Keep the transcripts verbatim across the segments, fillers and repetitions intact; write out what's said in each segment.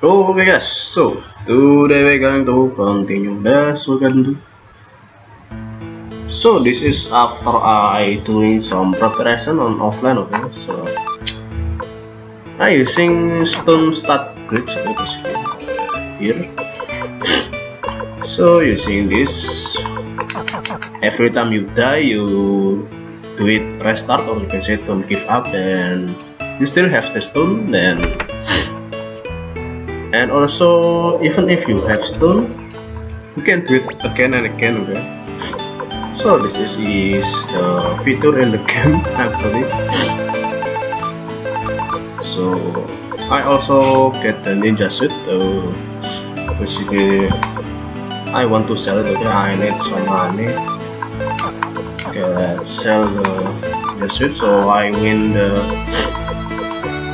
So okay guys, so today we're going to continue the Sugandu. So this is after I doing some preparation on offline, okay. So I using stone stud grids, okay, basically here. So using this, every time you die you do it restart, or you can say don't give up, and you still have the stone. Then and also, even if you have stone, you can do it again and again, okay. So this is the uh, feature in the game actually. So I also get the ninja suit, uh, basically I want to sell it, okay. I need some money, okay, sell the, the suit, so I win the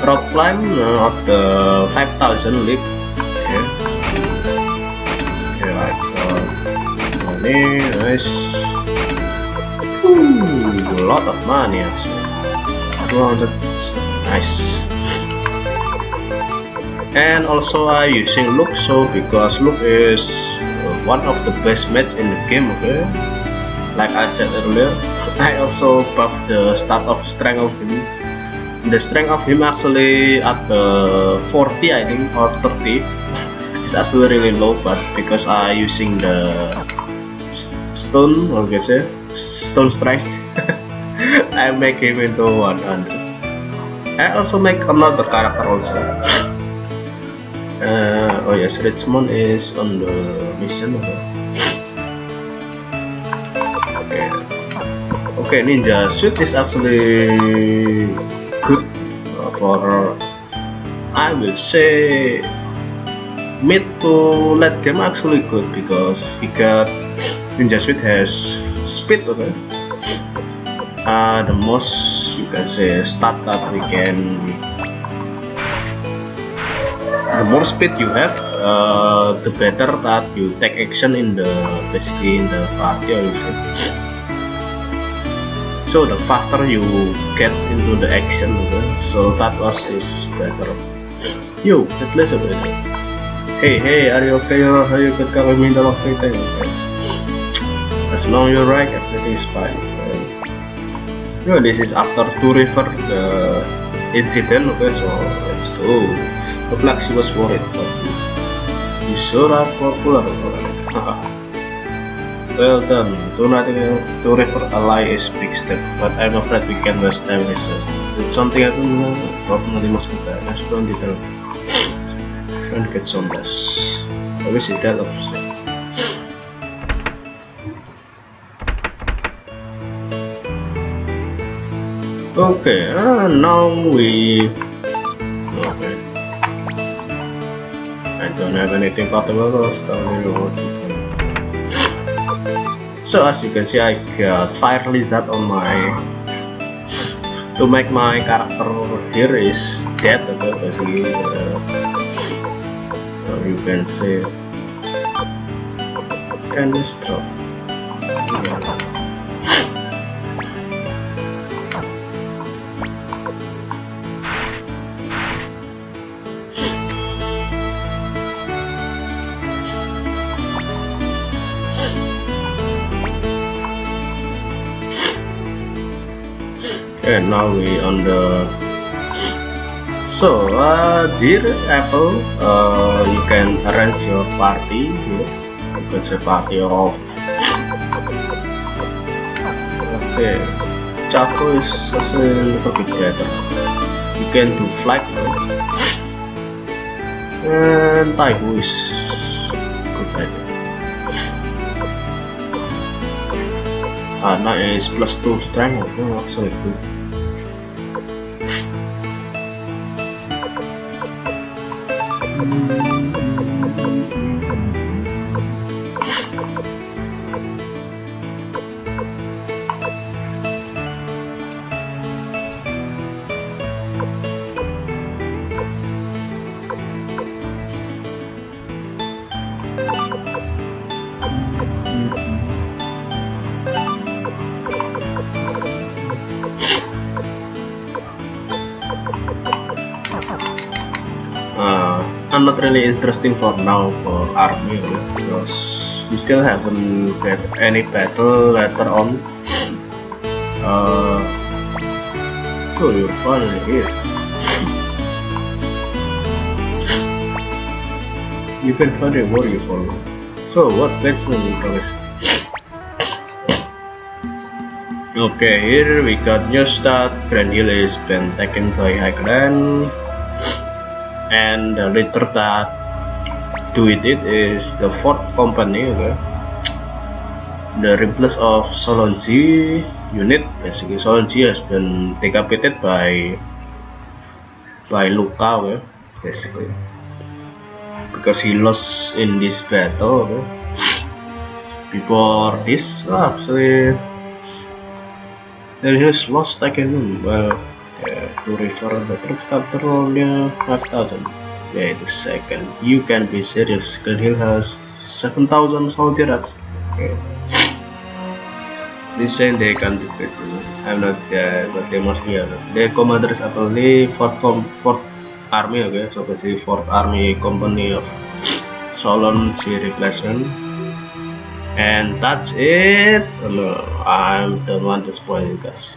rock climb uh, of the five thousand leap. Okay, okay, I got money, nice. Ooh, a lot of money actually. two hundred, nice. And also I using Luxo, because Luxo is uh, one of the best match in the game, okay. Like I said earlier, I also buff the start of strength of him. The strength of him actually at the forty, I think, or thirty. It's actually really low, but because I using the stone, or guess it, stone strike, I make him into one hundred. I also make another character also. Uh, oh yes, Richmond is on the mission. Okay. Okay, ninja suit is actually good for, I will say, mid to late game actually good, because he got ninja suit has speed, okay. Uh, the most you can say start that we can, the more speed you have, uh, the better that you take action in the basically in the party, I will say. So the faster you get into the action, okay? So that was is better. You, at least a bit. Hey, hey, are you okay? Are you good? Can we meet the okay? As long as you're right, everything is fine. Okay? No, this is after Two River the incident, okay? So, so the black she was worried. You sure are popular, alright? Well done, do not to refer a lie is big step, but I'm afraid we can waste time with it. Something I don't know, problem the most good, I just don't detail. Don't get some less. I wish it that opposite. Okay, uh, now we... Okay. I don't have anything portable, so I don't know. So as you can see, I got fire lizard on my, to make my character here is dead, okay, basically, uh, or you can say can this drop, and now we on the, so uh, dear Apple, uh, you can arrange your party here, you can say party of, okay, Chaco is also a little bit better, you can do Flik, and Taibu is good idea. Ah, now is plus two strength, okay, actually good. I'm not really interesting for now for army, because we still haven't get any battle later on. Uh, so you're finally here. You can find a warrior for me. So what next one you promise? Okay, here we got new start. Greenhill has been taken by Highland, and the leader that doing it is the fourth company. Okay, the replace of Solon Jhee unit. Basically, Solon Jhee has been decapitated by by Luca. Okay, basically, because he lost in this battle. Okay? Before this, actually, they just lost again. Well, yeah, to restore the troops after only five thousand. Wait a second, you can be serious. Greenhill has seven thousand soldiers. Okay. They say they can't defeat me. I'm not there, but they must be. Their commander is actually fourth Army, okay, so basically fourth Army company of Solon Jhee replacement, and that's it. Oh, no, I'm the one to spoil you guys.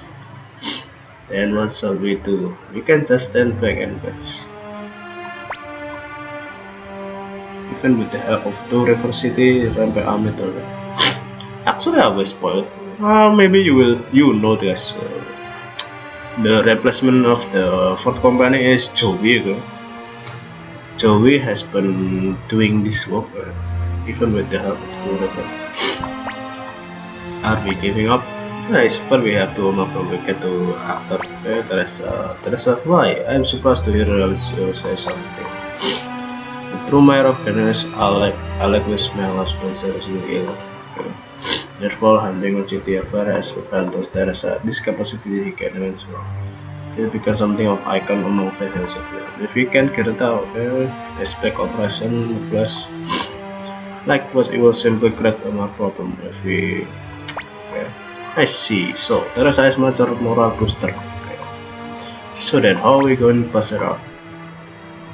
Then what shall we do? We can just stand back and watch. Even with the help of Two River City, Rampage Ametore. Actually, I will spoil. Uh, maybe you will, you know this. Uh, The replacement of the fourth company is Jowy. Okay? Jowy has been doing this work, uh, even with the help of Two River. Are we giving up? I suppose we have to move on. We get to after okay, Teresa. Teresa, why? I'm surprised to hear you say something. The true mayor of Greenhill, Alec, Alec with my husband, seriously ill. Therefore, handling on G T F R has returned to Teresa. This capacity he can ensure. He'll become something of icon among fans of it. If we can get it out, okay, expect operation plus. Likewise, it will simply create a more problem if we. Okay. I see. So, Teresa is much moral booster. Okay. So then, how are we going to pass it out?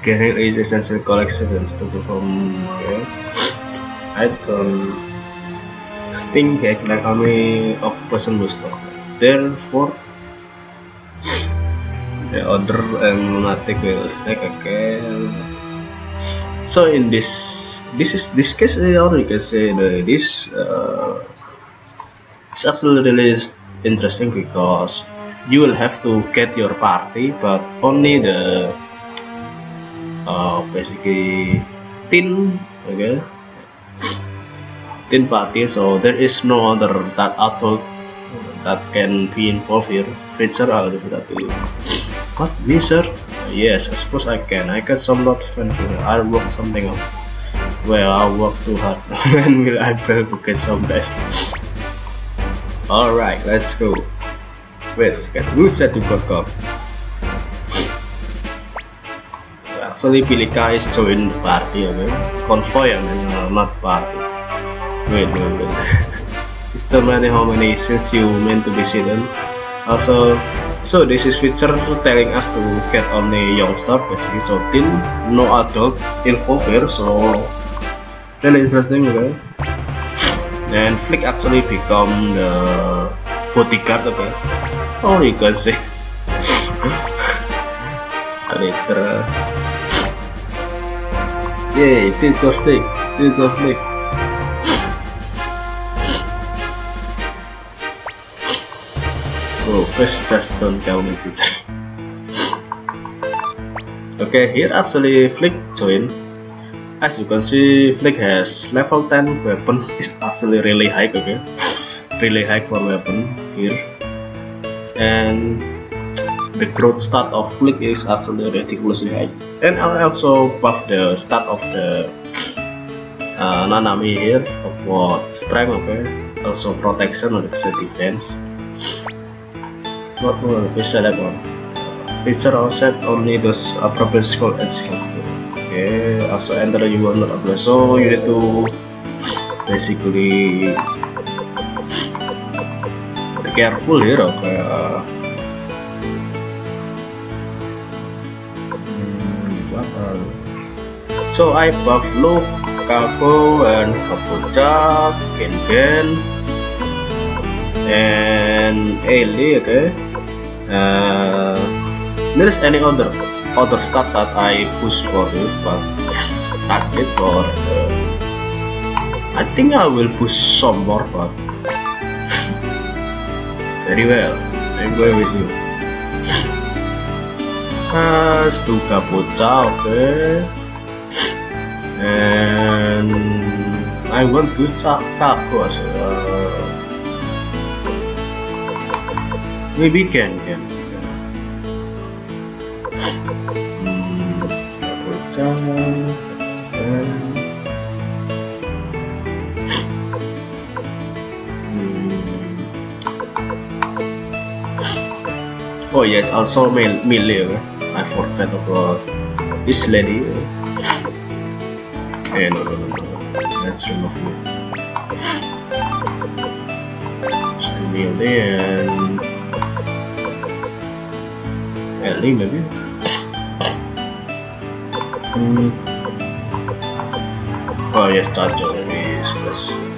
Greenhill is essential collections to perform. Okay. I don't. Think that like army of person was stopped. Therefore, the order and lunatic will stack again. So in this, this is this case, or you can say the, this uh, it's actually really interesting because you will have to get your party, but only the uh, basically tin, okay. Tin party, so there is no other that output that can be involved here. Feature, I'll leave that to you. What, me sir? Yes, I suppose I can. I got some lot of fun here. I'll work something out. Well, I'll work too hard. When will I fail to get some best? Alright, let's go. Wait, who said to fuck off? Actually, Pilika is joining the party, okay? Convoy, I mean, uh, not party. Wait, wait, wait. It's too many how many since you meant to be seen. Also, so this is feature telling us to get only youngster, basically, so teen, no adult involved here, so really interesting, okay? And Flik actually become the bodyguard, okay? Oh, you can see. Later. Yay, Teens of Flik, Teens of Flik. First, just don't count it. Okay, here actually Flik join. As you can see, Flik has level ten weapon. It's actually really high, okay? Really high for weapon here. And the growth stat of Flik is actually ridiculously high. And I'll also buff the stat of the uh, Nanami here for strength, okay? Also protection or defense. What will be select on? Feature or set only those appropriate skill and skill. Okay, also enter you will not apply. So you need to basically be careful here, okay? Uh, hmm, what are So I bought Luca, and Kapucha, Kenken, and Eilie. Okay. Uh, there is any other other stuff that I push for it, but that's it. Or uh, I think I will push some more, but very well. I'm going with you. Uh, to Kapucha, okay. And I want to Chaco as well. Maybe can can. Oh yes, also Emilia. I forgot about this lady. Hey, no, no, no, no, that's enough. Just to be and Eilie maybe. Mm. Oh yes, that's all it is. Plus, no,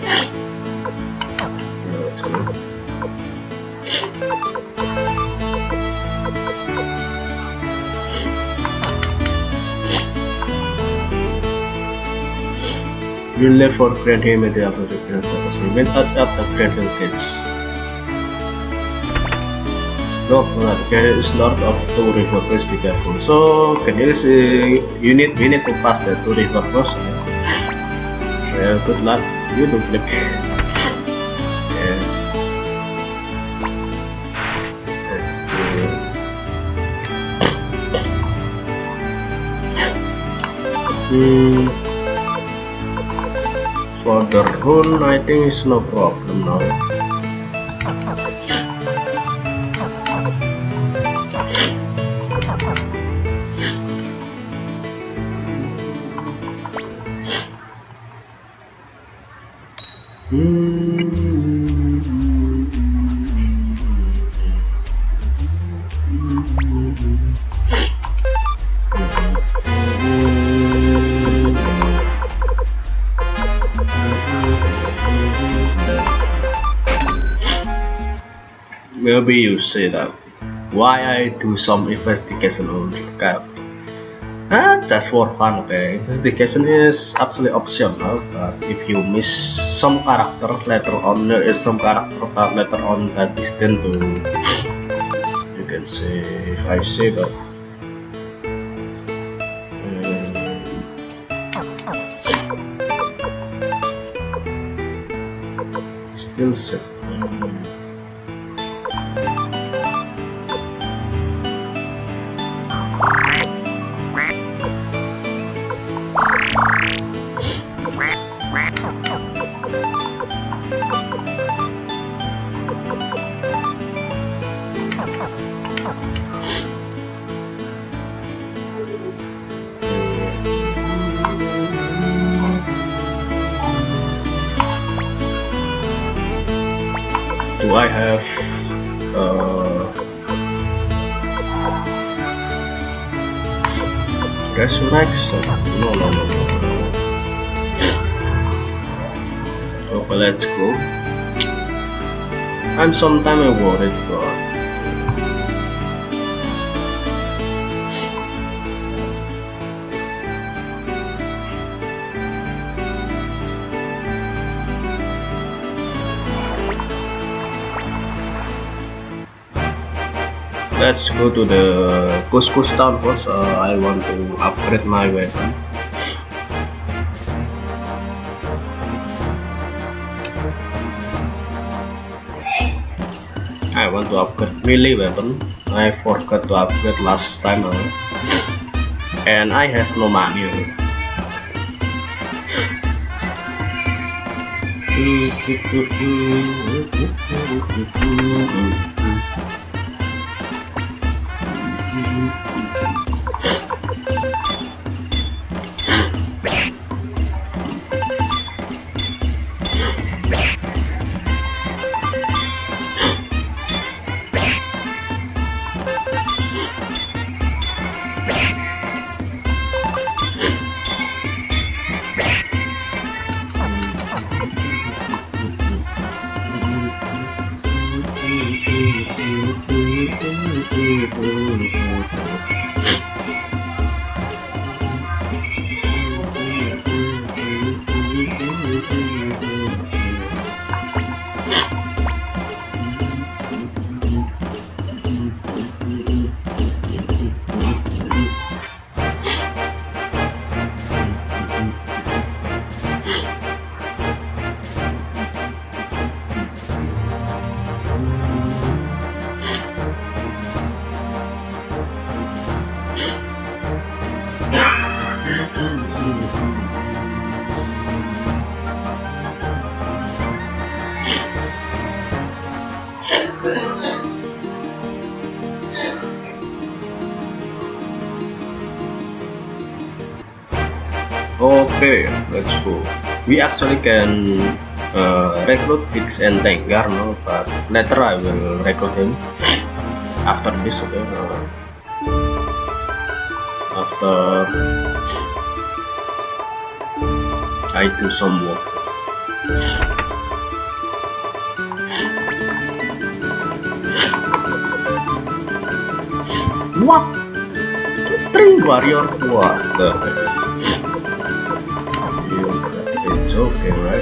that's good. You left for Greenhill at the upper reference purpose. We went us up the Greenhill kids. No, not Greenhill is north of Two River. Please be careful. So Greenhill is uh, you need we need to pass the Two River first. Yeah, good luck. You do flip. Yeah. Let's do. Hmm. For the rune, I think it's no problem now. Maybe you say that why I do some investigation on Flik, ah, just for fun, okay. Investigation is absolutely optional, but if you miss some character later on, there is some characters that later on that is then to you can say if I say that um, still set. Do I have uh resurrection? No no no no. Okay, let's go. I'm sometimes worried about let's go to the Kuskus town first. Uh, I want to upgrade my weapon. I want to upgrade melee weapon. I forgot to upgrade last time, uh, and I have no money. Really. Okay, let's go. We actually can uh, recruit Higgs and take Garno, but later I will recruit him after this, okay? Uh, after I do some work. What? Three warrior? What the heck? Okay, right?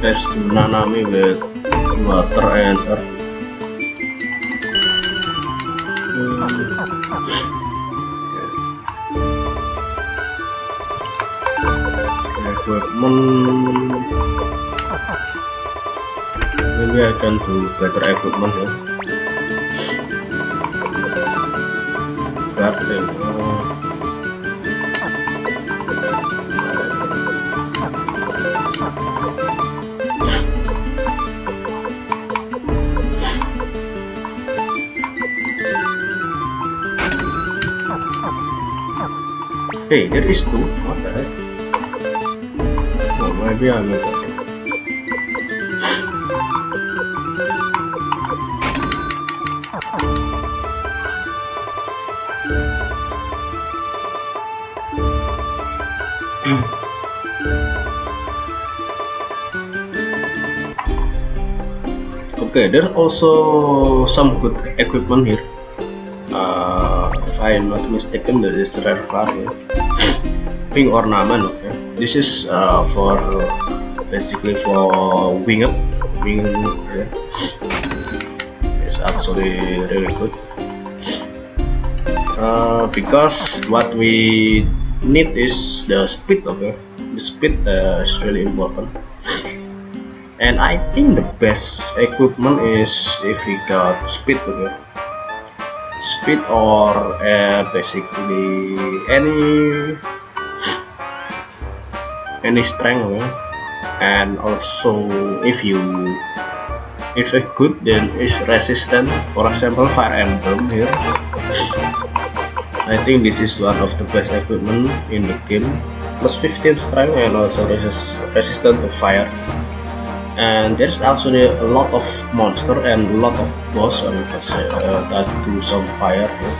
Let's do Nanami with water and earth. Okay. Equipment. Maybe I can do better equipment here. Yeah? That thing. Oh. Hey, there is two. What the heck? Oh, maybe I made that. Okay, there's also some good equipment here. Uh, if I am not mistaken, there is rare car here. Wing ornament, okay. This is uh, for basically for wing up, wing. Okay. It's actually really good. Uh, because what we need is the speed, okay. The speed uh, is really important. And I think the best equipment is if we got speed, okay? Speed or uh, basically any any strength, okay? And also if you if it's good, then it's resistant. For example, Fire Emblem here. I think this is one of the best equipment in the game. Plus fifteen strength and also resist resistant to fire. And there's actually a lot of monster and a lot of boss, I mean, uh, that do some fire here.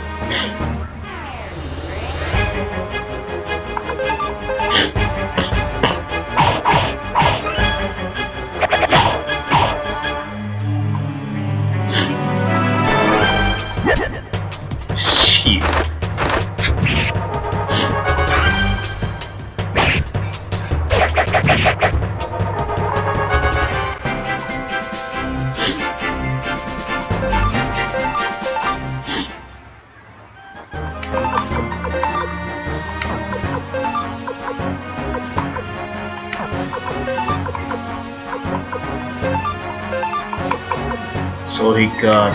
So he got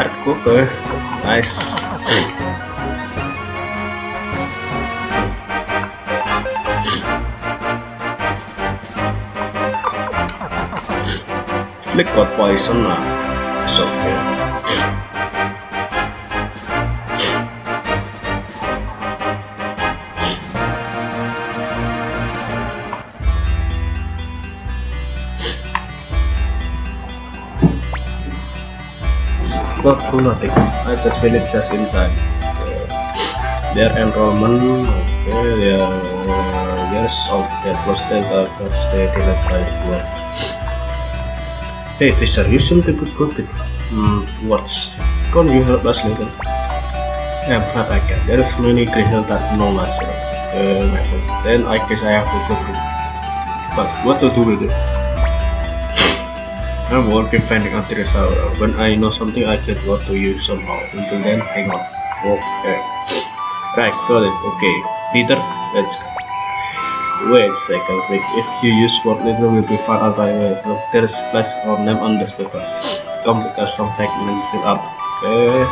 hard cooker, nice. Flik got poison now, it's okay. Got full nothing. I just finished just in time. Okay. Their enrollment. Okei, prosenttaa kapsteetillä taistua. Hey, this are you something good cooking? Hmm, what's? Come you help us later. I'm flat again. There's many Greenhill that no answer. Uh, then I guess I have to cook it. But what to do with it? I'm working finding out Teresa. When I know something, I just want to use somehow. Until then, hang on. Okay. Right, got it. Okay. Peter, let's go. Wait a second, wait. If you use word later, we'll be far out by way. Look, there's flash or name on this paper. Come pick us some tag and fill up. Okay.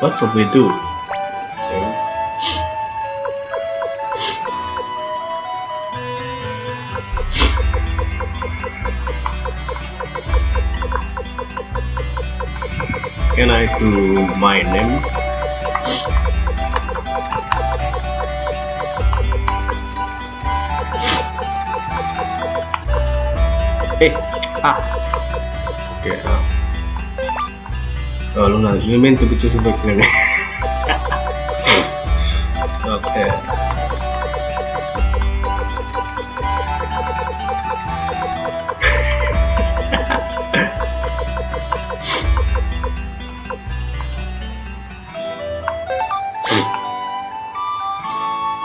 What should we do? Okay. Can I do my name? Hey! Ah! Okay, ah. Oh, Luna, you meant to be choosing back then. Okay.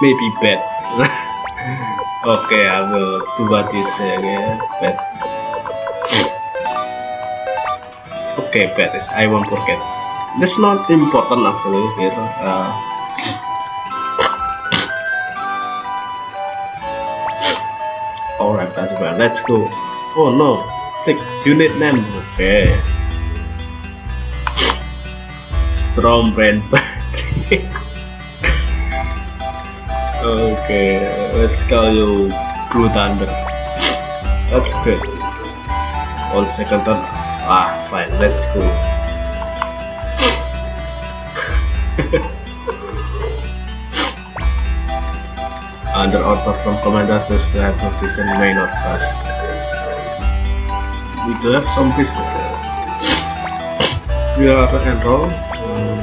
Maybe bad. Okay, I will do what you say again. Bad. Okay, bad is I won't forget. That's not important actually here. Uh, Alright, that's well. Let's go. Oh no, click unit name. Okay. Strong brand. Okay, let's call you True Thunder. That's good. All second turn. Ah, fine, let's go. Under order from commander to strike position may not pass. We do have some business. We are enrolled. Um,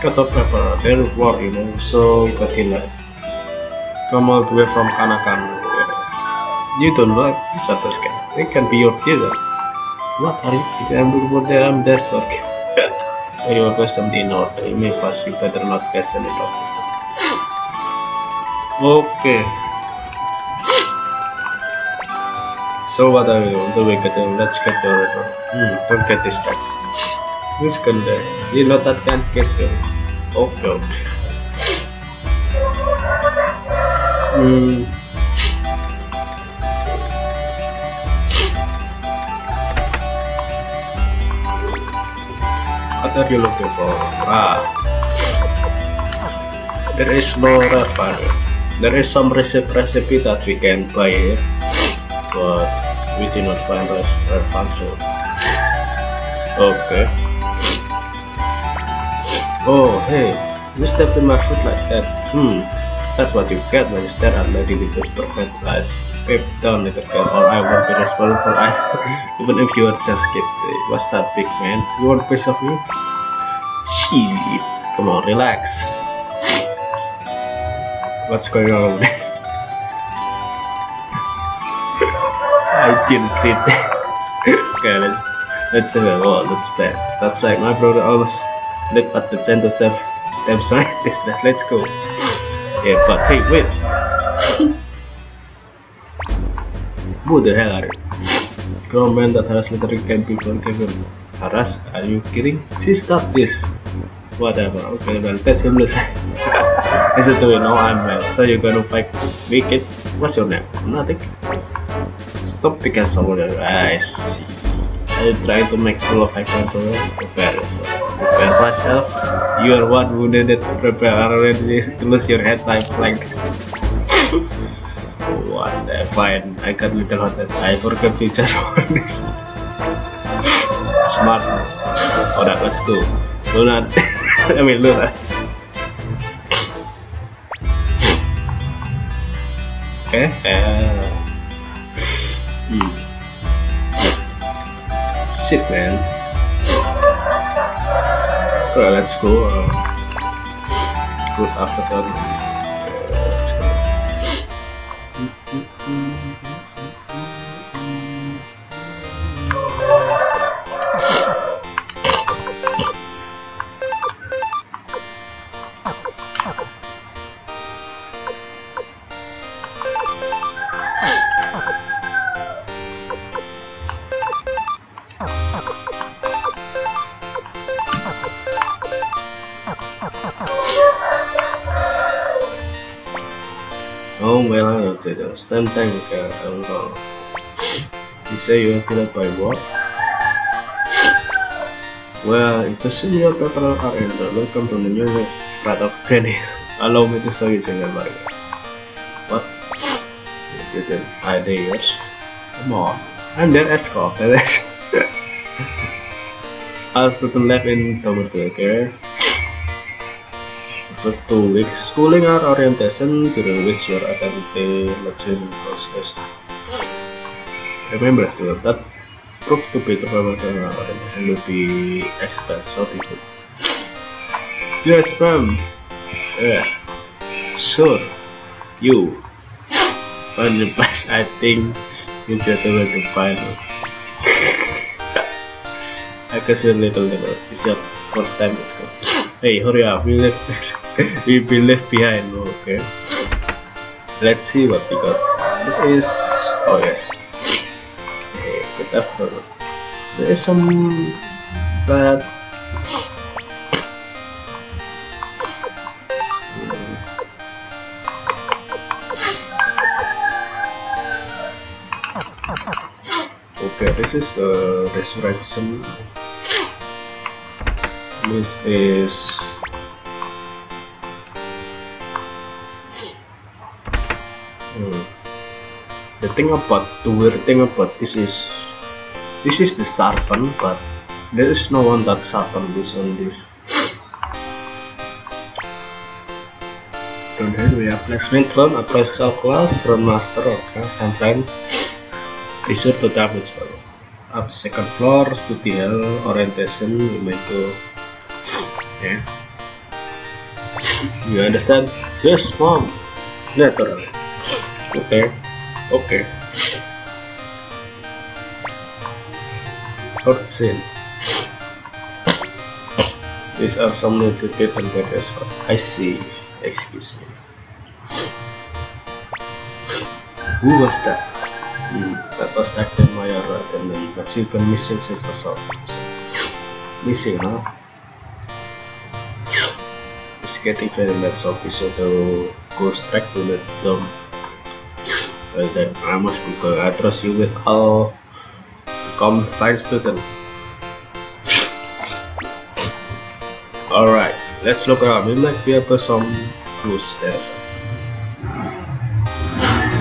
cut off paper, they're war, you know, so you got killed. Come all the way from Kanakan. You don't like these others, can they can be your killer. What are you thinking? I'm good for them, I'm dead, okay. When you are questioned in order, you may pass, you better not question it off. Okay. So what are we doing? Do we get them? Let's get the order. Hmm, don't get distracted. Who's gonna die? You know that can't get you. Okay, okay. Mm. What are you looking for? Ah, there is no refinery. There is some recipe that we can buy here, but we do not find refinery. Okay. Oh hey, you step in my foot like that. Hmm. That's what you get when you stare at lady with those perfect eyes. Pip down little girl, or I won't be responsible. I even if you are just skip. What's that, big man? You want a piece of me? Sheep. Come on, relax. What's going on? I didn't see that. Okay, let's let's say that. Oh, that's bad. That's like my brother always looked at the gentle self. Damn scientist. Let's go. Yeah, but hey, wait. Who the hell are you? Grown man that has literally can be forgiven. Harass? Are you kidding? See, stop this. Whatever. Okay, well, that's seamless. Listen to me, now I'm mad. So you're gonna fight me, kid? What's your name? Nothing. Stop picking someone else. I see. Are you trying to make full of action someone? Prepare yourself. Prepare myself. You are one who needed to prepare already to lose your head time like this. What? Fine, I got little hot head. I forgot to charge for this. Smart. Oh, that was too. Luna. I mean, Luna. Okay. Uh, hmm. Shit, man. Well, let's go. Uh, good after Stand time, okay. I don't know. You say you are killed by what? Well, it is your total R and welcome to the new part of Greenhill. Allow me to show you something like that. What? You didn't hide yours? Come on. I'm there as cop. I'll put the lab in Tower Three, okay? First two weeks schooling our orientation during which your identity matching process. Remember still that proof to be the promotion orientation will be expensive, so it could. Yes, ma'am. Yeah. Sure. You. On the best, I think you just went to final. I guess we're little little. It's your first time at school. Hey, hurry up. We left. We've been left behind, okay. Let's see what we got. This is... oh yes. Okay, good afternoon. There is some... bad... okay, this is the uh, resurrection. This is... the thing about the weird thing about this is this is the sharpen, but there is no one that sharpen this on this. Don't have we have placement run, appraise of class, run master, okay, and then be sure to tap it well. Up second floor, study hell, orientation, you may go. Okay. You understand? Yes, mom. Later. Okay. Okay. Third scene. These are some nutritious and better. I see. Excuse me. Who was that? Hmm. That was actor Maya Rathanan. But she been missing since the start. Missing, huh? It's getting very less official, so go straight to the dump. Well then, I must be going. I trust you with all confined students. Alright, let's look around. We might be able to some clues there.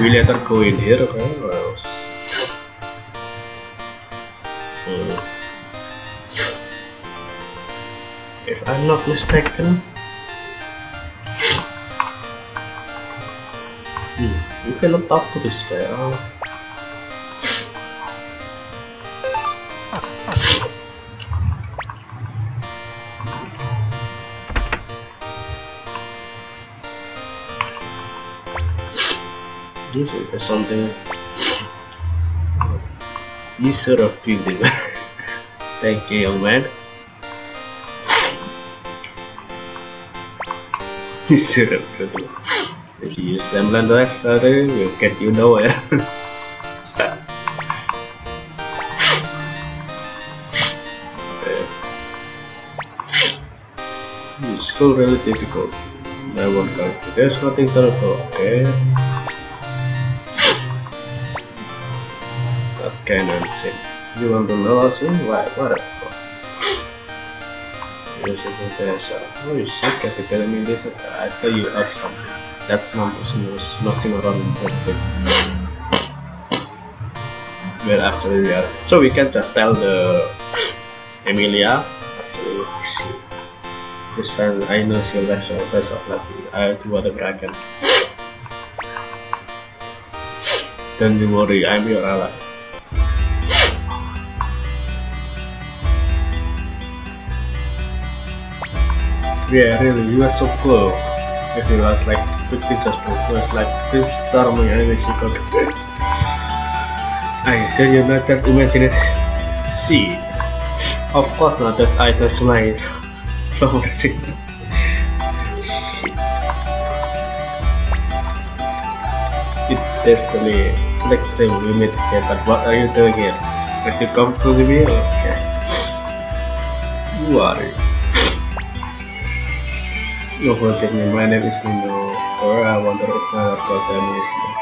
We later go in here, okay? Or else? Hmm. If I'm not mistaken. Hmm. You cannot talk to this guy. Oh. This is something. You sort of feel it. Thank you, young man. You sort of feel it. If you use semblant rest, we'll get you nowhere. It's still really difficult. I won't count. There's nothing terrible, okay? That cannon sin. You want to know how to? Why? What a fuck. This is Otessa. Oh, you sick at the academy. I thought you have something. That's not was nothing around the well, actually we are. So we can just tell the Emilia. Actually, see. This time I know Sylvester best of luck. I'll do whatever I can. Don't you worry, I'm your ally. Yeah, really, you are so cool. If he was like fifty suspect, so it's like fifth storm anyway, she could. I said you better imagine it. See, of course not, as I just made flower signal. It's destiny. Next time we meet again, but what are you doing here? Have you come to the meal? Okay. Who are you? No, forgive me, my name is Hino, or I wonder if my local family is here.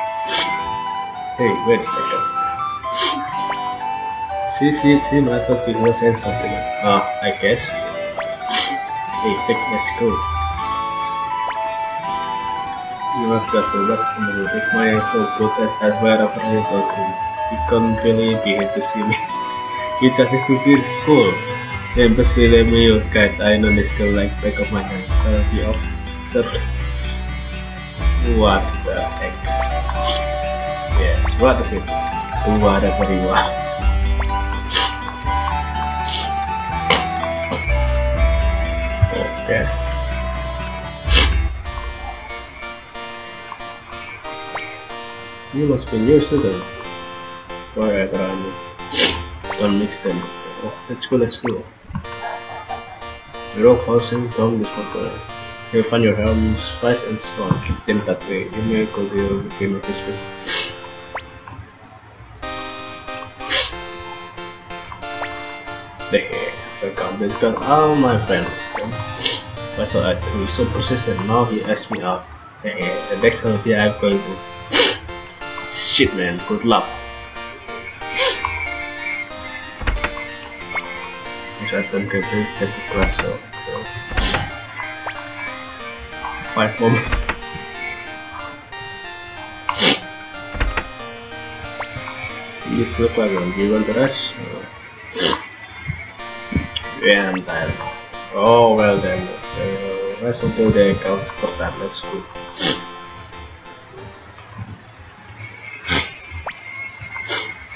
Hey, wait a second. C C three must have videos and something. Ah, I guess. Hey, Flik, let's go. You have got to work in the room. If my eyes so good as I swear over you, you can't really be here to see me. It's as if you feel full. Embassy, let me your cat. I know this girl like back of my hand. Quality of service. What the heck? Yes, what is it? Do whatever you want. Okay. You must be new student. Why I grind it? Don't mix them. Oh, let's go, let's go. Rock housing down this water. You'll find your helm, spice and stone. Keep them that way. You may go to your game of history. The heck, welcome, let's go. Oh my friend. Why so I he was so persistent, now he asked me out. The heck, the next time I'm going to. Shit man, good luck. I don't get to get the class, so five more minutes. This look like one. Do you want the rush? Yeah, I'm tired. Oh well then, uh, rest until the accounts for that. Let's go.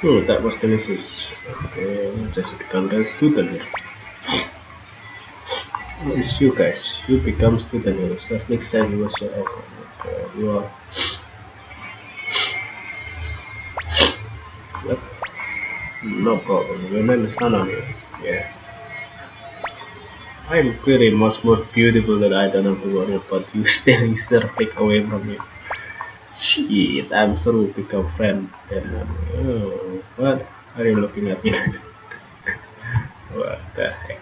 Oh, that was delicious. Okay, just become the student here. What is you guys? You become student here. So next time you was your uncle. Okay, you are. Yep. No problem. Your name is Nanami. Yeah. I'm clearly much more beautiful than I don't know who are you, but you stealing their pick away from me. Shit, I'm sorry to become friend. Oh, what are you looking at me? What the heck?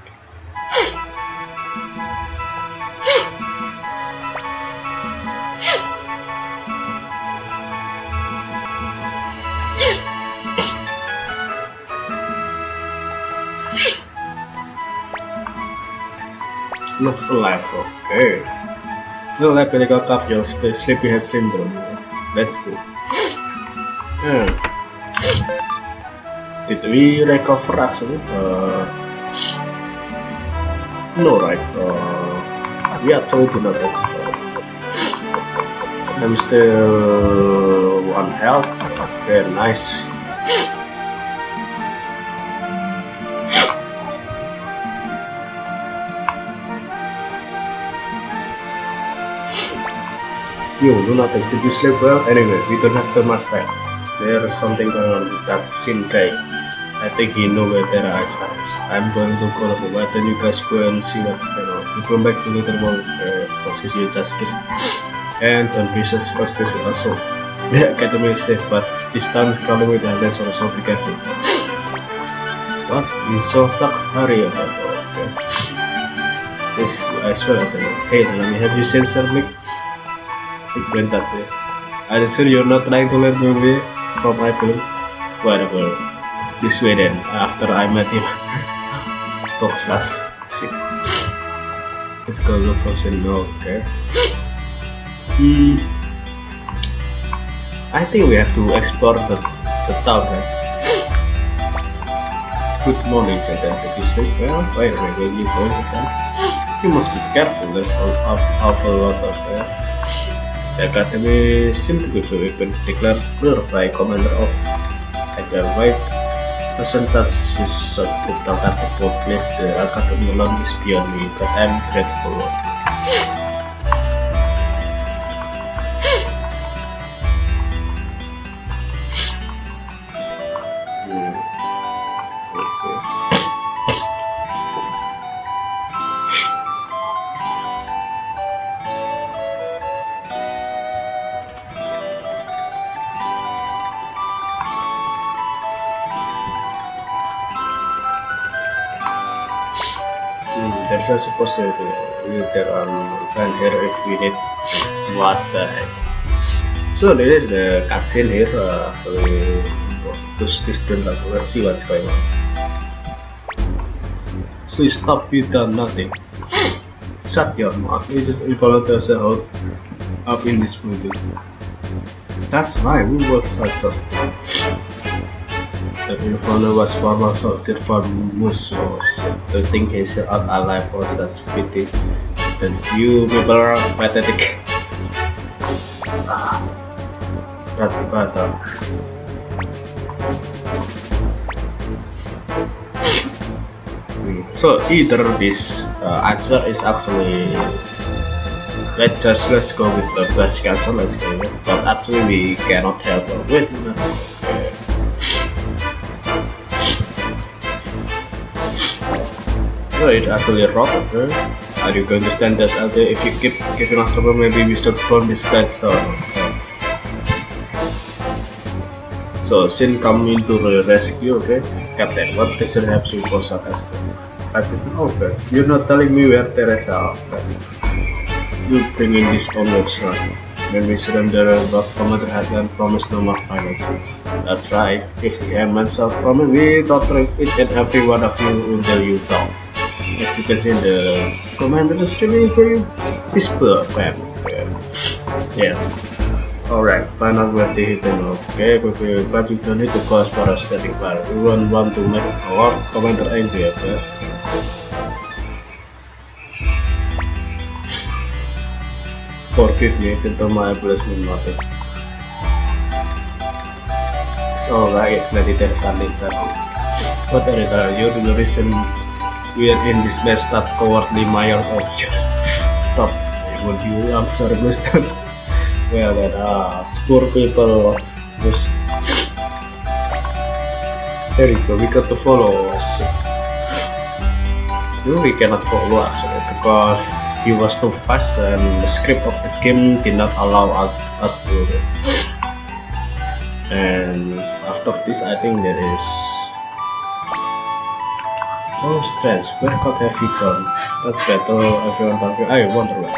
Looks alive, okay. Look like Pilika got your sleepyhead syndrome. Let's go. Hmm. Did we recover actually? Uh, no, right? Uh, we actually did not recover. I'm still one health. Okay, nice. You do nothing. Did you sleep well? Anyway, we don't have to much time. There's something going on with that Shin guy. I think he knows where their eyes are. I'm going to call him. Why don't you guys go and see what's going on? You come back to me tomorrow because you just here. And don't be suspicious also. The academy is safe, but this time is coming with the lens or something. What? You so suck? Hurry up. Okay. This is, I swear I don't know. Hey, Nanami, have you seen something? It went that way. Are you sure you're not trying to let me away from my film? Whatever. This way then, after I met him. Talks last. Shit. Let's go look for Shenno, okay? Hmm. I think we have to explore the, the town, right? Good morning, Chaco. Did you sleep well? Why are you going to town? You must be careful, there's an awful lot of there. The academy seemed to be been declared clear by commander of either white person that is such a that the place the academy alone is beyond me, but I'm grateful. it's not supposed to use their um, gun here if we did. What the heck. So this is the cutscene here, uh, so we push this thing up, let's see what's going on. So you stop, you done nothing. Shut your mouth, you just informed us out up in this movie. That's why we were such a the informer was former soldier for Muslims. The thing is out alive or such pity. And you people are pathetic. That's the battle. So either this uh, answer is actually let's just let's go with the best answer, let's go with it. But actually we cannot help her with it. So it actually rocked her. Are you going to stand this out there? If you keep giving us trouble, maybe we should form this bad storm. So Sin come into the rescue, okay? Captain, what pressure have you for sarcasm? I didn't offer. You're not telling me where Teresa is. You bring in this onward son. When we surrender our commander Highland promised no more finances. That's right. If the airmen are promised, we torture each and every one of you until you talk. As you can see in the commander is streaming for you. Whisper, bam. Yeah. Alright, find out where they hit them, okay? But you don't need to cause for a static fire. We won't want to make our commander angry, okay? Forgive me, into my placement method. Alright, let it take something down. What are the, you're the reason we are in this messed up cowardly mire of yours. Stop, would you answer this time? Well, that uh, poor people just... There you go, we got to follow us. No, we cannot follow us because he was too fast and the script of the game did not allow us, us to do it. And after this I think there is no stress. Where could have you gone? That's better everyone talking. I wonder what.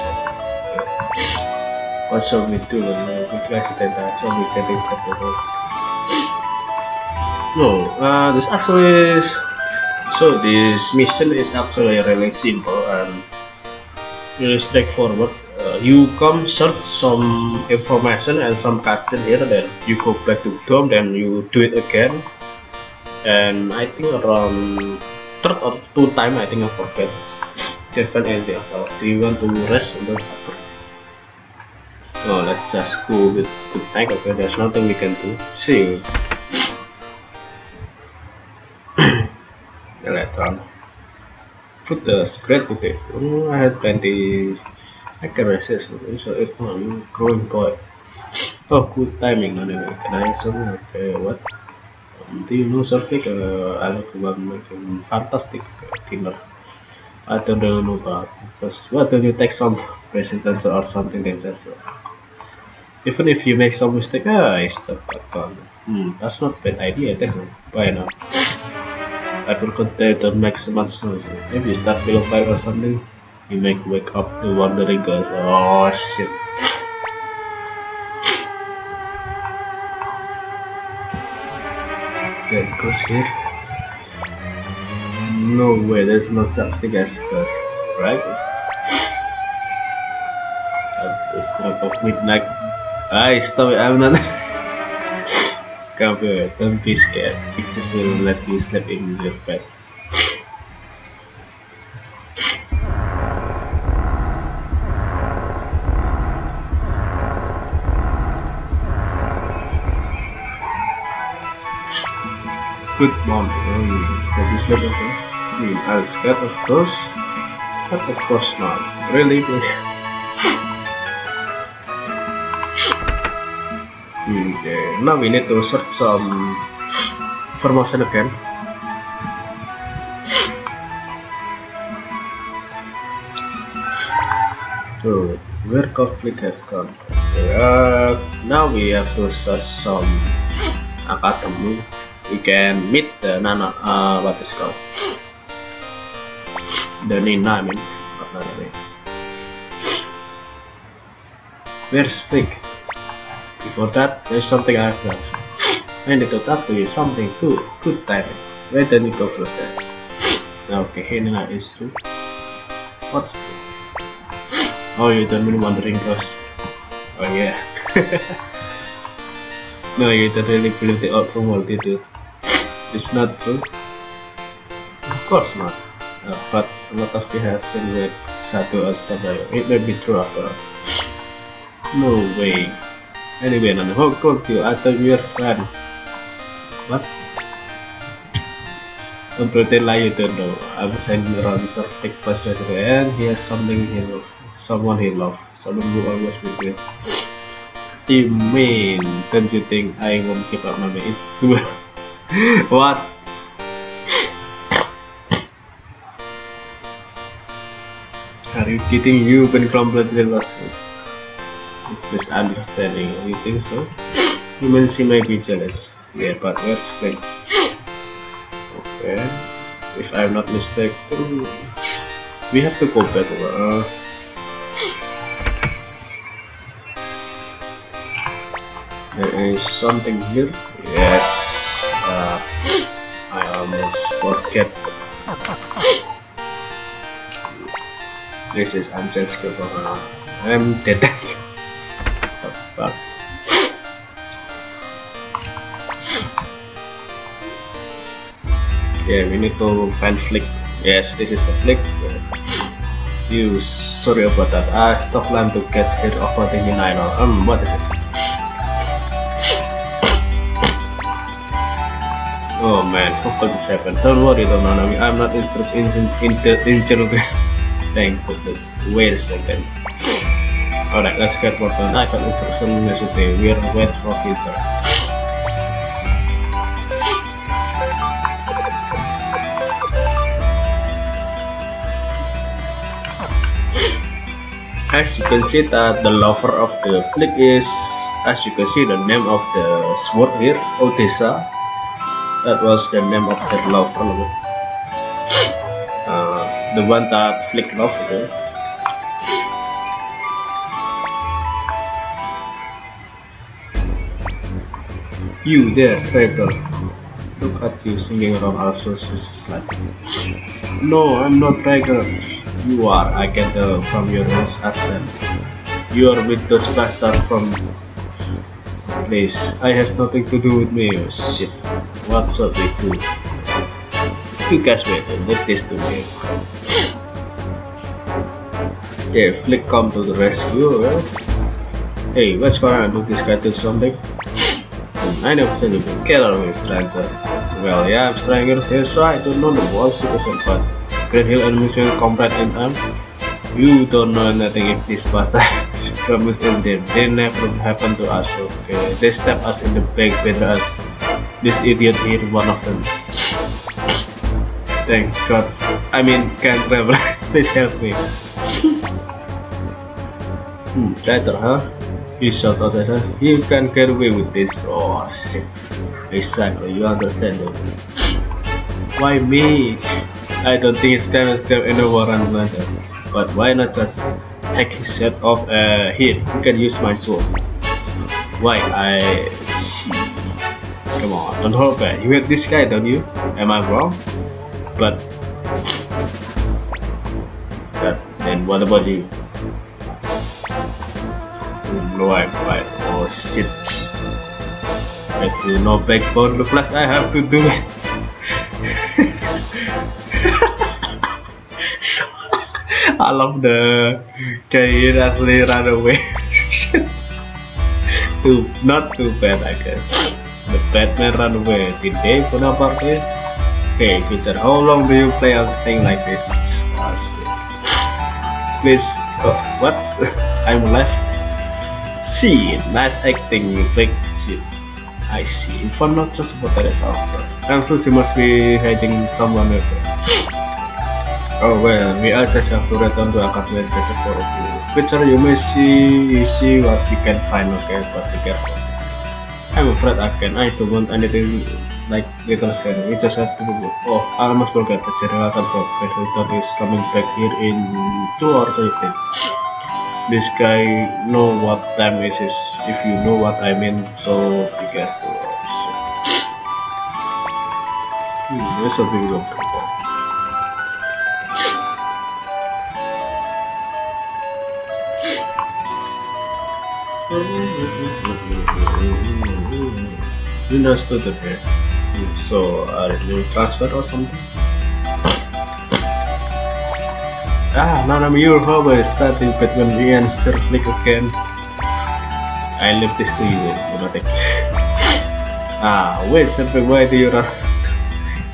What shall we do? We try to take that so we can leave the road. No, uh, this actually is... So this mission is actually really simple and really straightforward. Uh, you come search some information and some cutscene here, then you go back to dome, then you do it again. And I think around third or two time I think I forget. Seven and the other. Do you want to rest and then suffer? No, let's just go with the tank. Okay, there's nothing we can do. See you. Let's run. Put the spread, okay. Oh, I had plenty. I can resist, okay. So it's um, growing boy. Oh, good timing, no, no, no. Can I answer? Okay, what? Um, do you know something? Uh, I like one making fantastic dinner. I don't know about because why don't you take some precedence or something like that? So, even if you make some mistake, ah, it's not gone. Hmm, that's not a bad idea, then. Why not? I forgot that the maximum noise. If you start feeling fire or something, you may wake up the wandering girls. Oh shit. There it goes here. No way, there's no such thing as girls, right? At the stroke of midnight. I stop it, I'm not. Come here, don't be scared. Pictures will let you sleep in your bed. Good morning. Can you sleep okay? Hmm, I'm scared of course. But of course not. Really? Okay, now we need to search some information again. So, where conflict has come? Okay, uh, now we have to search some academy. We can meet the Nana, uh, what is called? the name Nanami, not Nanami. Where's Flik? Before that, there's something I have lost. And it could up to you something too. Good timing. Wait till it goes like that. Okay, Nina is true. What's this? Oh, you don't mean wandering cross. Oh yeah. No, you totally believe the old from altitude. It's not true. Of course not. Uh, but a lot of you have seen with Sato or Sabayo. It may be true after all. No way. Anyway, Nana, how could you? I thought you were friends. What? Don't pretend like you don't know. I was hanging around Mister Flick first yesterday and he has something he loves. Someone he loved. Someone who always with him. You mean, don't you think I won't keep up my mate? What? Are you kidding? You've been completely lost. It's misunderstanding. You think so? You mean she might be jealous. Yeah, but where's Flick? Okay. If I'm not mistaken, we have to go back over. There is something here. Yes. Uh, I almost forget. This is unsensible. I'm dead. The fuck? Yeah, we need to find Flik. Yes, this is the Flik. You sorry about that. I stopped trying to get rid of the nine or um what is it? Oh man, how could this happen? Don't worry though, Nanami, I'm not interested in interrogation. Thank goodness. Wait a second. Alright, let's get working. I got instruction yesterday. We're wait for future. As you can see that the lover of the Flik is, as you can see, the name of the sword here, Otessa. That was the name of that lover, uh, the one that Flik loved. Okay? You there, traitor! Look at you singing around our sources like. No, I'm not traitor. You are. I get uh, from your nose as well. You are with those bastards from. Please, I has nothing to do with me. Oh shit. What should we do? You guys better leave this to me. Okay, Flik come to the rescue. Eh? Hey, what's going on? Did this guy do something? I never said you could get out of here, stranger. Well, yeah, I'm stranger here, so I don't know the walls to listen, but Greenhill and mutual combat in arms. You don't know nothing if this bastard comes in there. They never happen to us, okay? They stab us in the back, better us. This idiot here, one of them. Thank God. I mean, can't travel. Please help me. Hmm, traitor, huh? You shot out at us. You can't get away with this. Oh shit. Exactly, you understand it. Why me? I don't think it's time to step in a war on another. But why not just hack his head off? Uh, here, you can use my sword. Why? I. Come on, don't hold back. You hate this guy, don't you? Am I wrong? But... That, then what about you? No, I'm right. Oh shit. If you no backbone, look like I have to do it. I love the... Can you actually run away? Too, not too bad, I guess. The Batman ran away. Did they put up our place? Okay, teacher, how long do you play a thing like this? Oh, shit. Please, oh, what? I'm left. See, nice acting, you big shit. I see. If I'm not just about Teresa, of course. I'm sure she must be hiding someone else. Oh well, we all just have to return to our castle and get a photo. Teacher, you may see, you see what you can find, okay? But be careful. I'm afraid I can't. I don't want anything like they were saying, we just have to do it. Oh, I almost forgot the general contractor is coming back here in two or three days. This guy know what time it is, if you know what I mean, so be careful. Hmm, there's a big one. Nina stood a bit, so are you transferred or something? Ah, Nanami, your home is starting between me and Sir Flik again. I leave this to you, automatic. Ah, wait, Sir Flik, why do you run?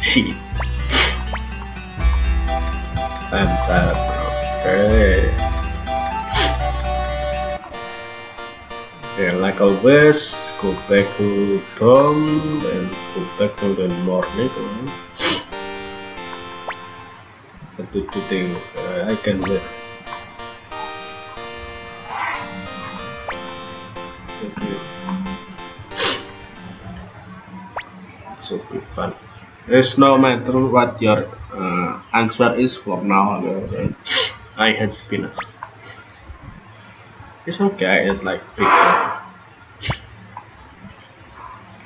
Shit. I'm tired now. Hey. Yeah, like always, go back to Tom and go back to the morning. I do two things uh, I can live. Okay. So be fun. It's no matter what your uh, answer is for now. Okay. I had spinach. It's okay, it's like big.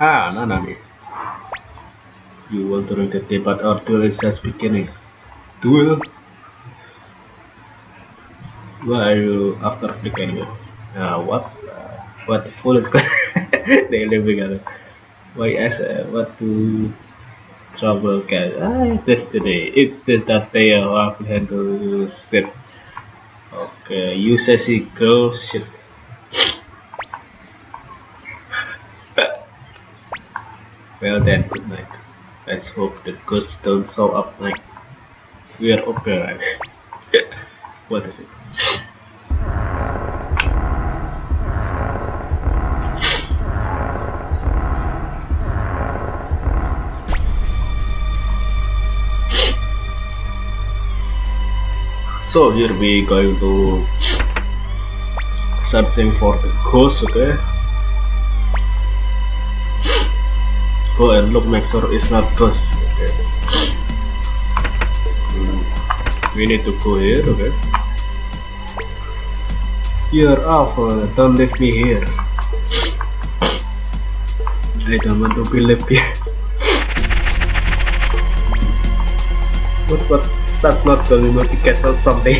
Ah, Nanami. You will during the day, but our duel is just beginning. Duel? Why are you after Flik anyway? Ah, what? Uh, what the fool is going they living at it. Why ask uh, what to trouble cat? Ah, it's today. It's the that day of our plan to sit. Okay, you sassy girl shit. Well then, good night. Let's hope the ghosts don't show up like we are okay, right? What is it? So here we going to searching for the ghost, okay? Go and look, make sure it's not ghost, okay? Mm. We need to go here, okay? You're awful, don't leave me here. I don't want to be left here. What, what? That's not going to be cat or something.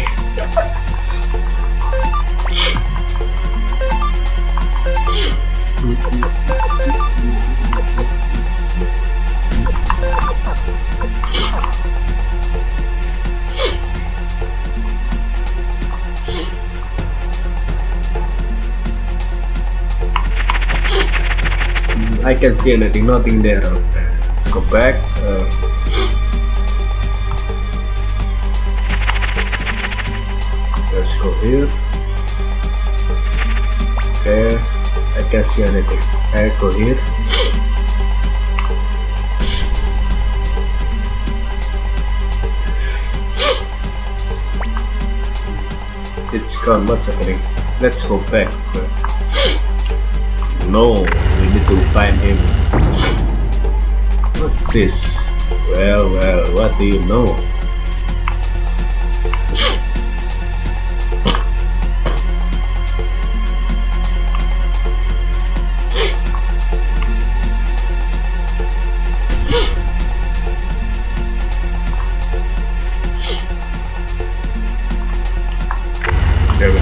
I can't see anything, nothing there. Let's go back. Uh, Go here. Okay, I can't see anything. I go here. It's gone. What's happening? Let's go back. No, we need to find him. What's this? Well, well, what do you know?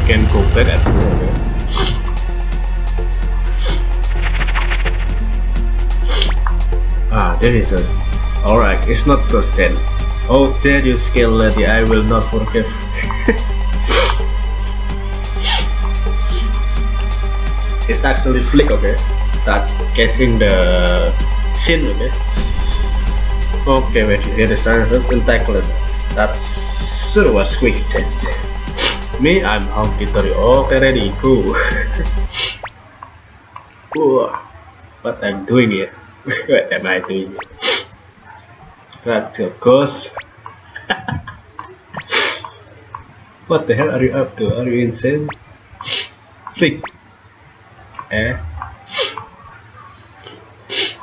Can go back as well. Okay? Ah, there is a. Alright, it's not ghost then. Oh, there you scale lady, I will not forgive. It's actually Flik, okay? Start guessing the scene, okay? Okay, wait, here is Santos and Tackler. That's sure was quick sense. Me, I'm Ametore. Okay, ready, go. What I'm doing here? What am I doing here? That's a ghost. What the hell are you up to? Are you insane? Flik. Eh?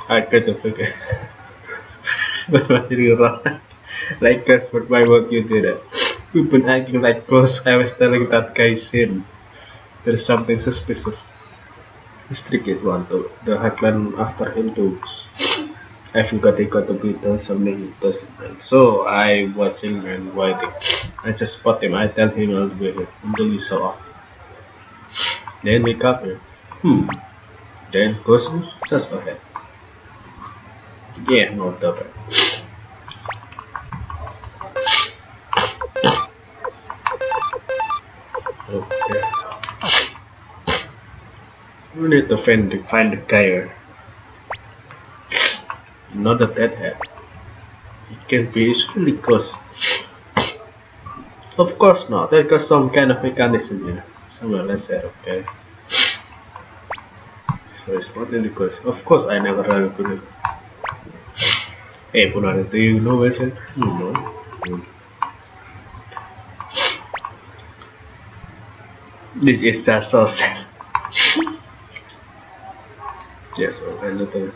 at Ketchup. Okay. Like that's what my work you did it. You've been acting like ghosts. I was telling that guy Sid there's something suspicious. He's tricked one too. The headman after him too. I forgot he got to be done something doesn't. So I watching and waiting. I just spot him. I tell him I'll be here until he saw off. Then we got here. Hmm. Then Kuskus just ahead. Yeah, no doubt. Okay. We need to find the find the guy. Not a deadhead. It can be easily caused. Of course not. There got some kind of mechanism here. Somewhere, let's say, okay. So it's not in the course. Of course, I never ran into it. Hey, Punaris, do you know where it is? You know. Hmm. This is just so sad. Yes, okay, little.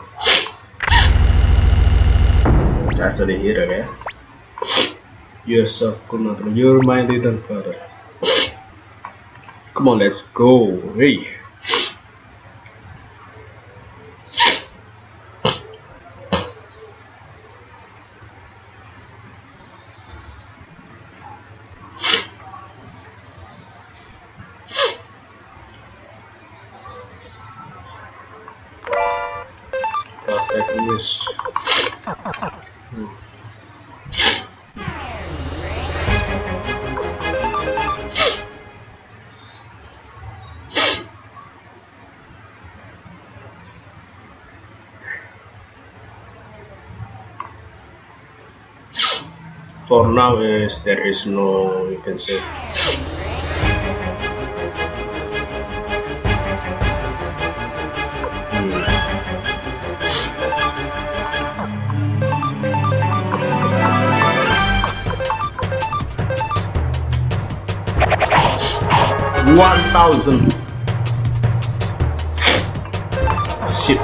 That's the hero, eh? Yourself could not run. Your mind didn't further. Come on, let's go. Hey. For now is there is no you can say hmm. one thousand ship.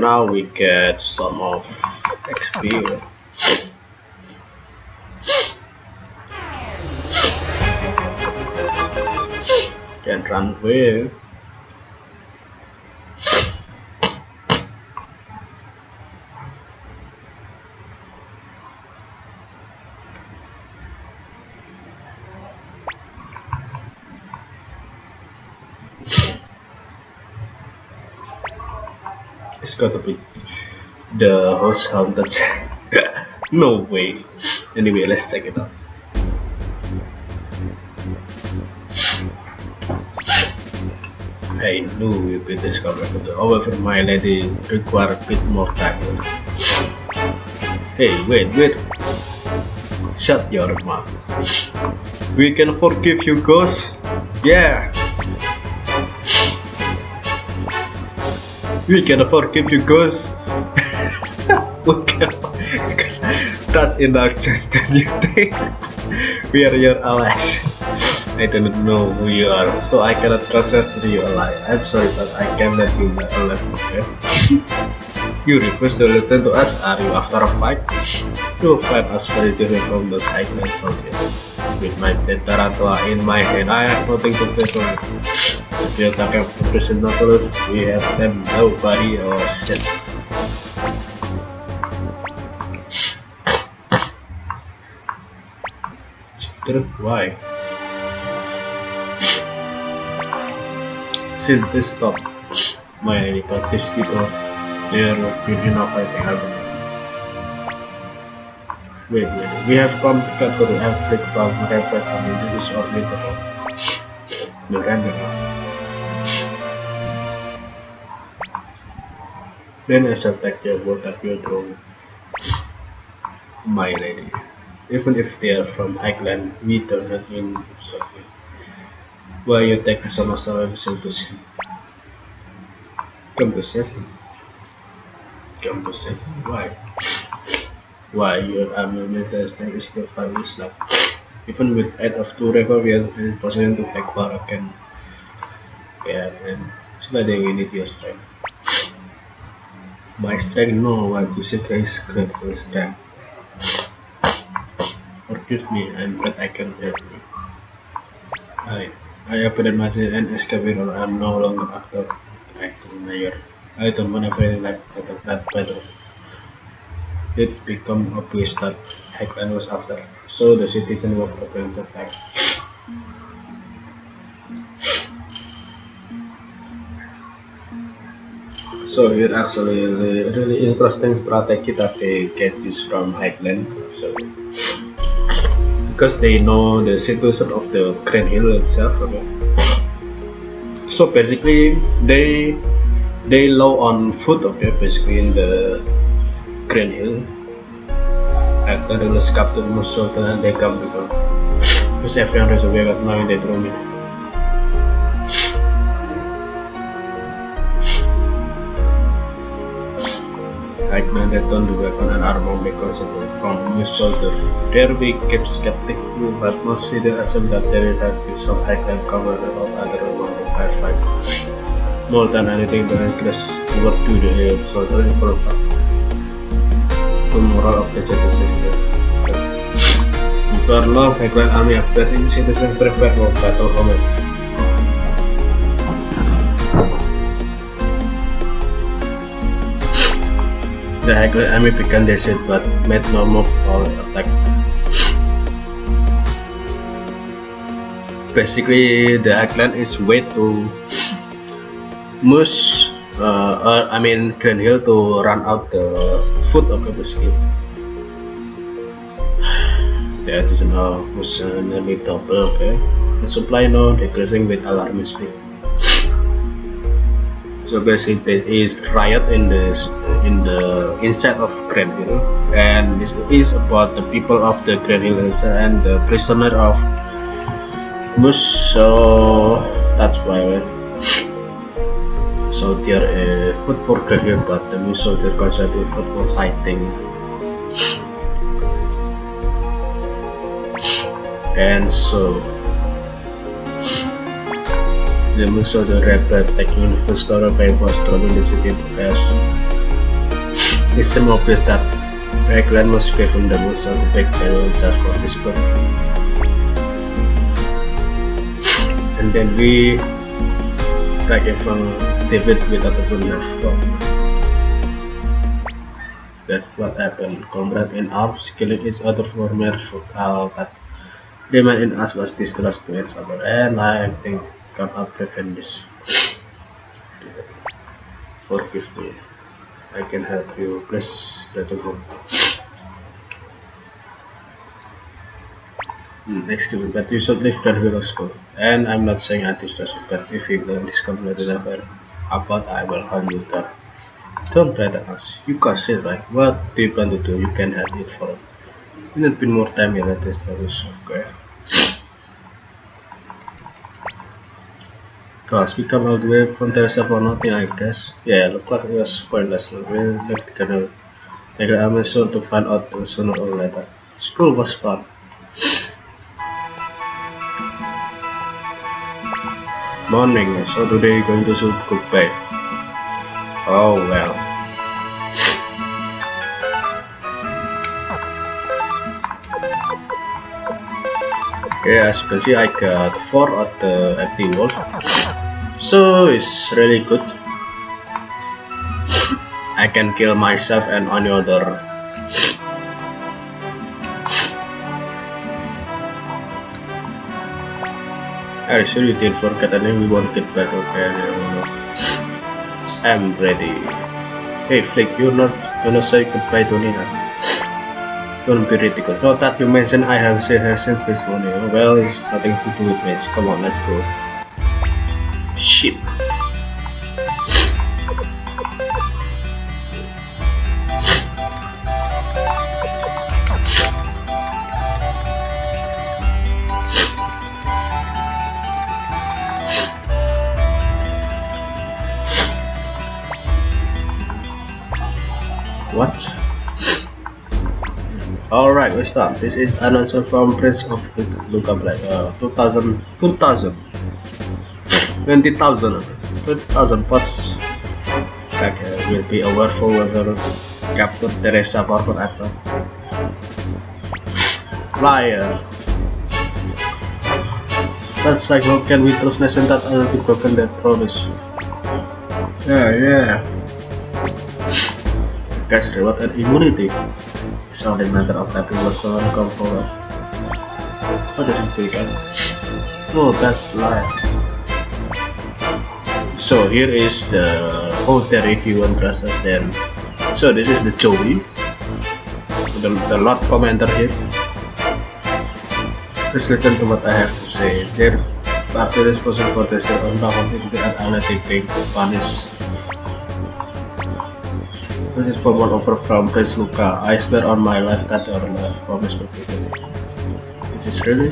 Now we get some of X P. Can run away. Got to be the host haunted. No way. Anyway, let's check it out. I knew we'd be discovered. However, my lady required a bit more time. Hey, wait, wait. Shut your mouth. We can forgive you, ghost. Yeah. We can forgive you, ghost. That's in our chest, don't you think? We are your allies. I don't know who you are, so I cannot consider you ally. I'm sorry, but I can't let you alive, okay? You refuse to listen to us, are you after a fight? You fight us very different from those islands out here. With my dead tarantula in my hand, I have nothing to say for you. If you're talking about professional naturalists, we have them nobody or shit. Why? Since this stopped, my practice keep on there of region of fighting happening. Wait, wait, we have come to Chaco to have Flik from the Rapid Community is or later on. No random. Then I shall take care of both of your drone, my lady. Even if they are from Highland, we do not in something. Why you take so much time to see? Jumbo Seven. Jumbo Seven? Why? Why your armament tank is still five years long. Even with aid of Two River, we are still positioned to take Barak and yeah, and studying we need your strength. My strength, no, what you said is critical strength. Forgive me, I'm glad I can help you. I, I opened myself and escaped, or I'm no longer after acting mayor. I don't want to feel like that, that battle. It became obvious that Highland was after, so the citizen was open to attack. So here actually the really interesting strategy that they get is from Highland. So because they know the situation of the Greenhill itself. Okay. So basically they they low on food. Okay, basically in the Greenhill. After they escaped the Muscle, then they come because because everyone is away, but now they throw me. I commanded on the weapon and armor because it was from his shoulder. There we kept skeptical, but mostly they assumed that there is a piece of Highland cover or other along the firefight. More than anything, the Anglers were to the hill, so it was important. The moral of the citizen. The Colonel of Highland Army after the citizen prepared for battle combat. The Highland Army began their shit but made no move or attack. Basically, the Highland is way to mush, uh, or I mean Greenhill to run out the food of the basically. That is now was an enemy double, okay. The supply now decreasing with alarming speed. So basically, there is riot in the in the inside of Greenhill, and this is about the people of the Greenhill and the prisoner of Mush. So that's why. Right? So there is uh, food for Greenhill, but the Mush soldier considered food for fighting. And so. The most of the rapper taking the first story by was thrown in the city because it's some obvious that Highland must be from the most of the big channel just for this book. And then we track it from David without a good enough. That's what happened. Comrade in arms killing each other for mere food out, but the man in us was distrust to each other, and I think I'll prevent this. Forgive me. I can help you. Please let her go. Hmm, excuse me, but you should leave that hero school. And I'm not saying I distrust you, but if you don't discover the level, about I will harm you down. Don't try to ask. You can't say right. What do you plan to do? You can have it for. You need a bit more time here at this level, okay? Because we come all the way from Teresa for nothing, I guess. Yeah, look like it was pointless. We left the canal. Take an army soon to find out sooner or later. School was fun. Morning, so today we're going to shoot goodbye. Oh well. Okay, as you can see, I got four of the active walls. So it's really good. I can kill myself and any other. I sure you didn't forget and then we won't get back, okay? I'm ready. Hey Flik, you're not gonna say goodbye to Nina. Don't be ridiculous. Not that you mentioned I have seen her since this morning. Well, it's nothing to do with me. Come on, let's go. Ship. Alright, we start. This is an answer from Prince of Luca Black. Uh, two thousand. two thousand. twenty thousand. two thousand pots. That uh, will be over for whether captured Teresa Barber after. Flyer. That's like, how can we trust nation that are not broken that promise? Yeah, yeah. Guys, reward and immunity. It's only a matter of typing what someone come forward. What does it take? Oh, that's life. So here is the hotel if you want trust us then. So this is the Jowy. The, the Lord Commander here. Please listen to what I have to say. Their party is responsible for testing on top of it. They are unethical to punish. This is for one offer from Prince Luca. I swear on my life that your life promise will be delivered. Is this really?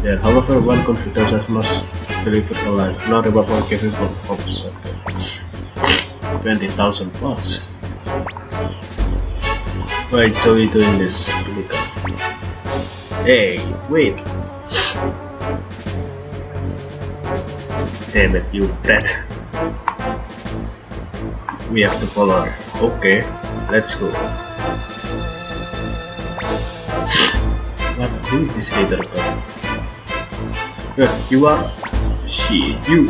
There, however, one confidence must deliver a life. No reward for giving for hopes. Okay. twenty thousand plus. Why is Jowy doing this? Pilika. Hey, wait. Damn it, you brat. We have to follow her. Okay, let's go. What who is this leader girl? Good, you are she you.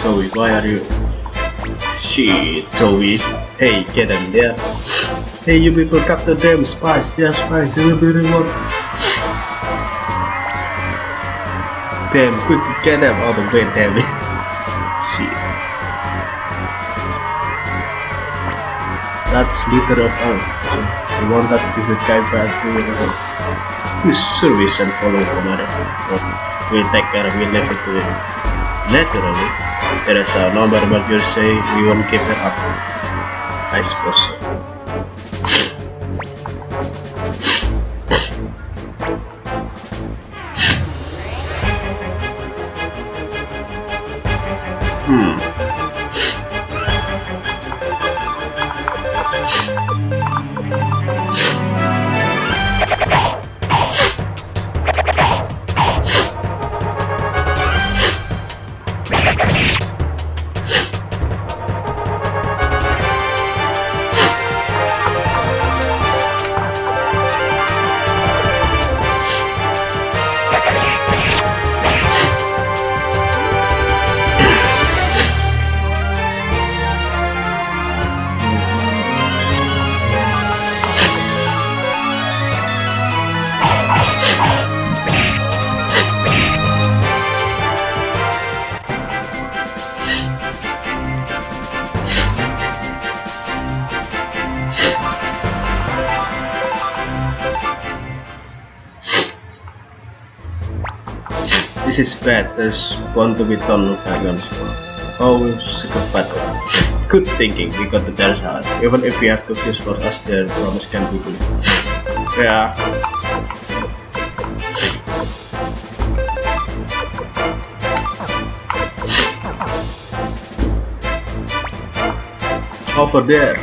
Jowy, why are you? She Jowy. Hey, get them there. Hey, you people, capture them, spies. They are spies. They will be rewarded. Damn, quick, get them out of the way, damn it. Shit. That's literal all. So the one that gives the guy back to the world. Whose service and follow Commander. We'll take care of you, never to it. Naturally, there is a number but you say we won't give it up. I suppose so. Hmm. This is bad, there's going to be ton of dragons. Oh, secret battle. Good thinking, we got the Teresa house. Even if we have to fuse for us, their promise can be good. Yeah. Over there.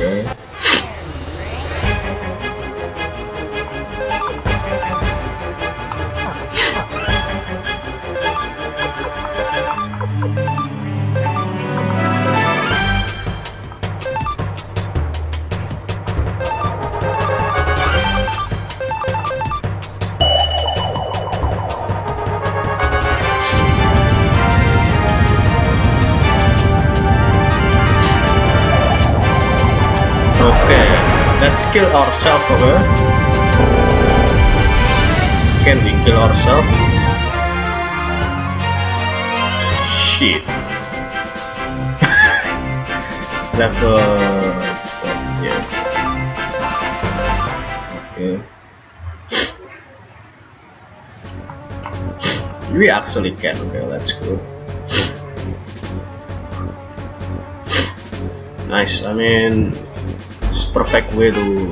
Okay. Kill ourselves for her. Can we kill ourselves? Shit. Level. Yeah. Okay. We actually can. Okay, let's go. Nice. I mean. Perfect way to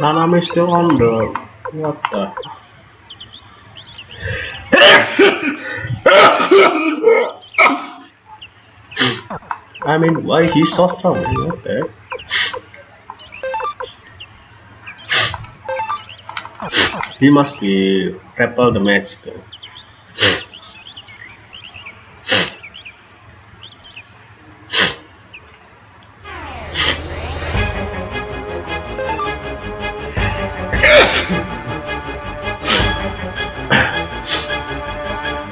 Nanami's still on the... What the... I mean, why he's so strong? What the heck? He must be repel the match though.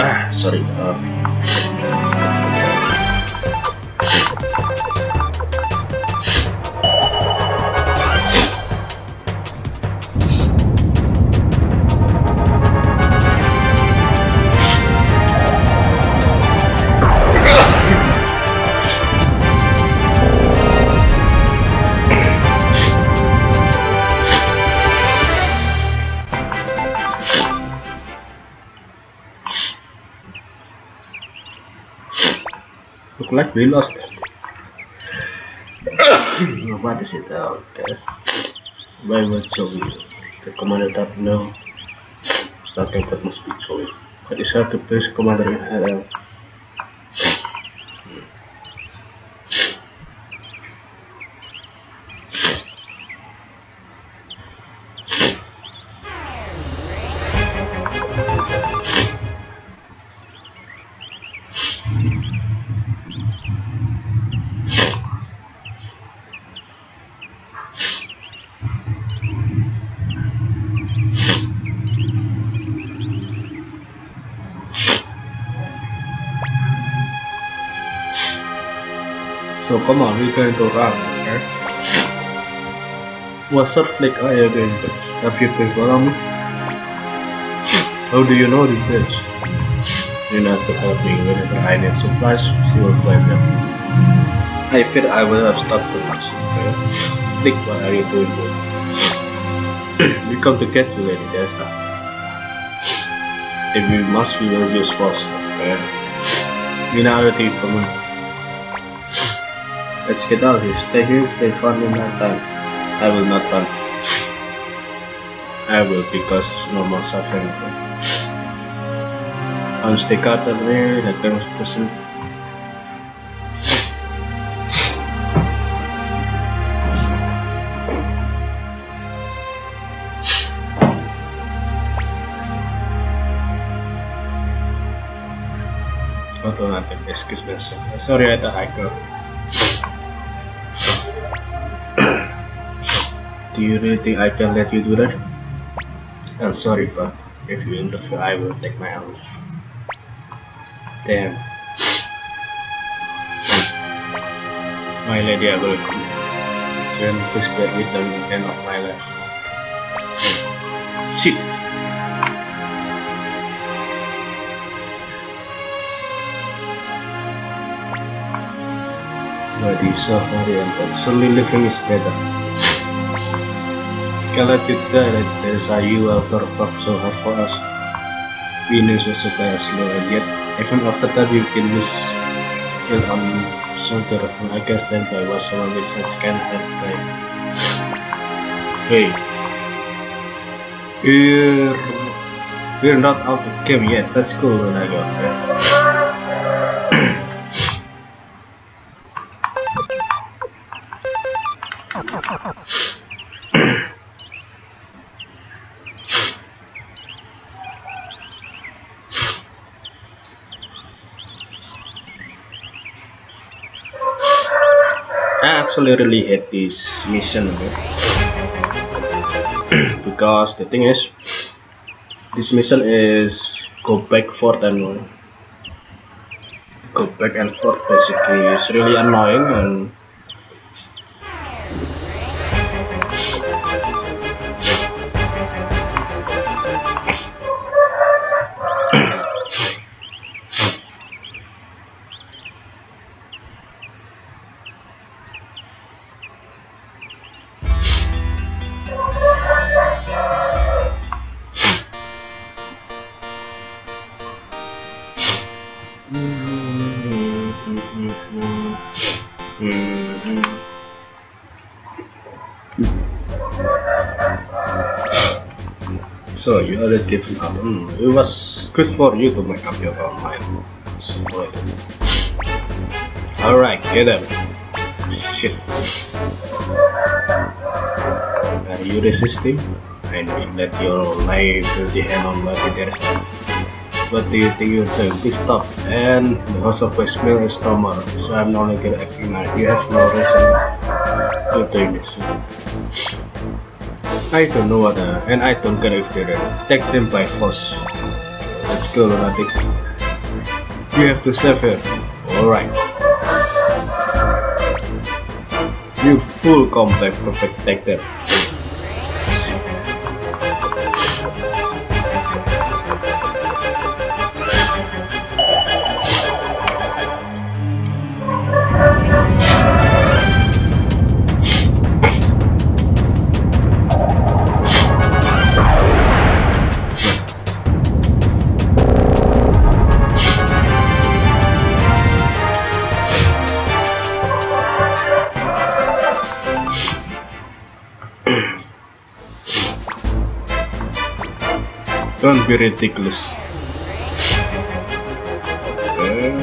Ah, sorry. Uh, Like we lost it. What is it out there? Why was Jowy? The commander that now starting that must be Jowy. But it's hard to place a commander in H L. So come on, we're going to run, okay? What's up, Flik? Are you going to have you played Valami? How do you know this is? You know, to help me whenever I need supplies, she will find them. I fear I will have stopped too much, okay? Flik, what are you doing here? We come to get you, Lady Teresa. If we must, we will use force, okay? We now have a team for me. Let's get out of here. Stay here, stay far in my time. I will not run. I will, because no more suffering. I'll stick out of there, that famous person. Automatic, excuse me. Sorry, I thought I could. Do you really think I can let you do that? I'm sorry, but if you interfere, I will take my arms. Damn. My lady, I will come. Then this bed with the end of my life. Shit! But you so oriented. Solely living is better. I let you die like this, are you out of luck so hard for us? We knew it was a bad slow, and yet, even after that you can miss ill on me. So there and I guess then I was someone with such can't help right. Hey. We're... We're not out of the game yet, let's go when I go there. I really hate this mission, okay? Because the thing is, this mission is go back forth and go back and forth basically. It's really annoying and so you already gave him up. Mm, it was good for you to make up your own mind. Alright, get him. Shit. Are you resisting? I know that your life will depend on what it is. What do you think you're doing? Please stop. And the house of Westmill is normal, so I'm not going to acting like you have no reason to do this. I don't know what, uh, and I don't care if they're uh, take them by force. Let's go, lunatic. You have to save her. Alright. You full complex perfect take them. Don't be ridiculous. Okay.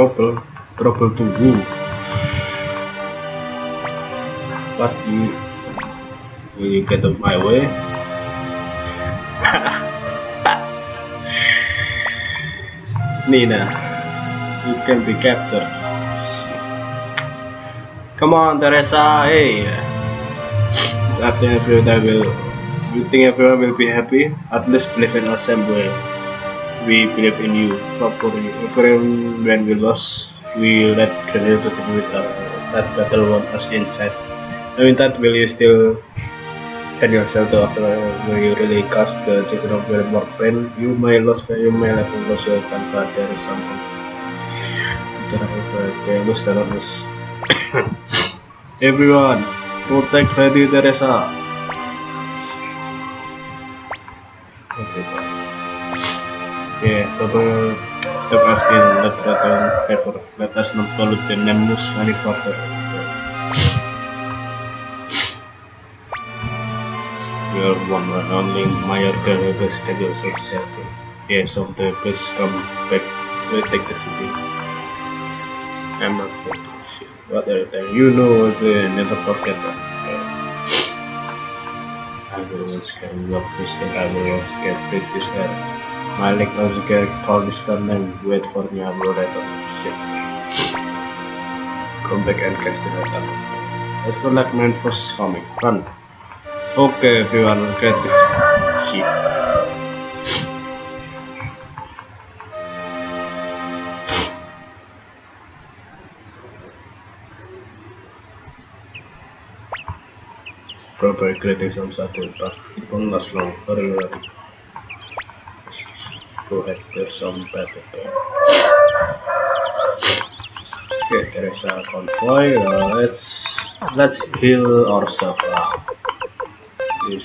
Trouble, trouble to who? But you, will you get out of my way? Nina, you can be captured. Come on, Teresa, hey! After everyone, I will. You think everyone will be happy? At least believe in us somewhere. We believe in you, properly. Even when we lost, we let Greenhill to deal with our, that battle won us inside. I mean, that will you still send yourself to after when you really cast the chicken of your more friend? You may lose, but you may let him lose your tanpa there is something. They lose, they lose. Everyone, protect Lady Teresa. Okay. Yeah, trouble took us in the threatened paper. Let us not pollute the Nemus any further. Your one and only Mayor Greenhill schedule yourself safely. Yes, of the best come back. We take the city. I'm not going to shit. What are you? You know the never forget that. I will scare you up this thing. I will scare break this error. My leg was get called this time and wait for me. I will write shit. Come back and catch the letter. As for that man force is coming. Run. Okay everyone, get it. Shit. Proper creating some sort of stuff. It won't last long. Hurry, hurry. Go ahead, there's some better there. Okay, there is a convoy. Uh, let's let's heal ourselves up. This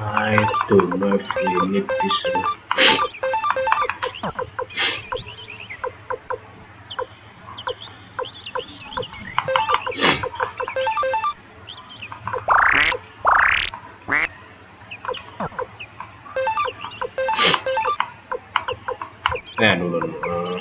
I don't know if we need this one. Eh, no, no, no. Uh,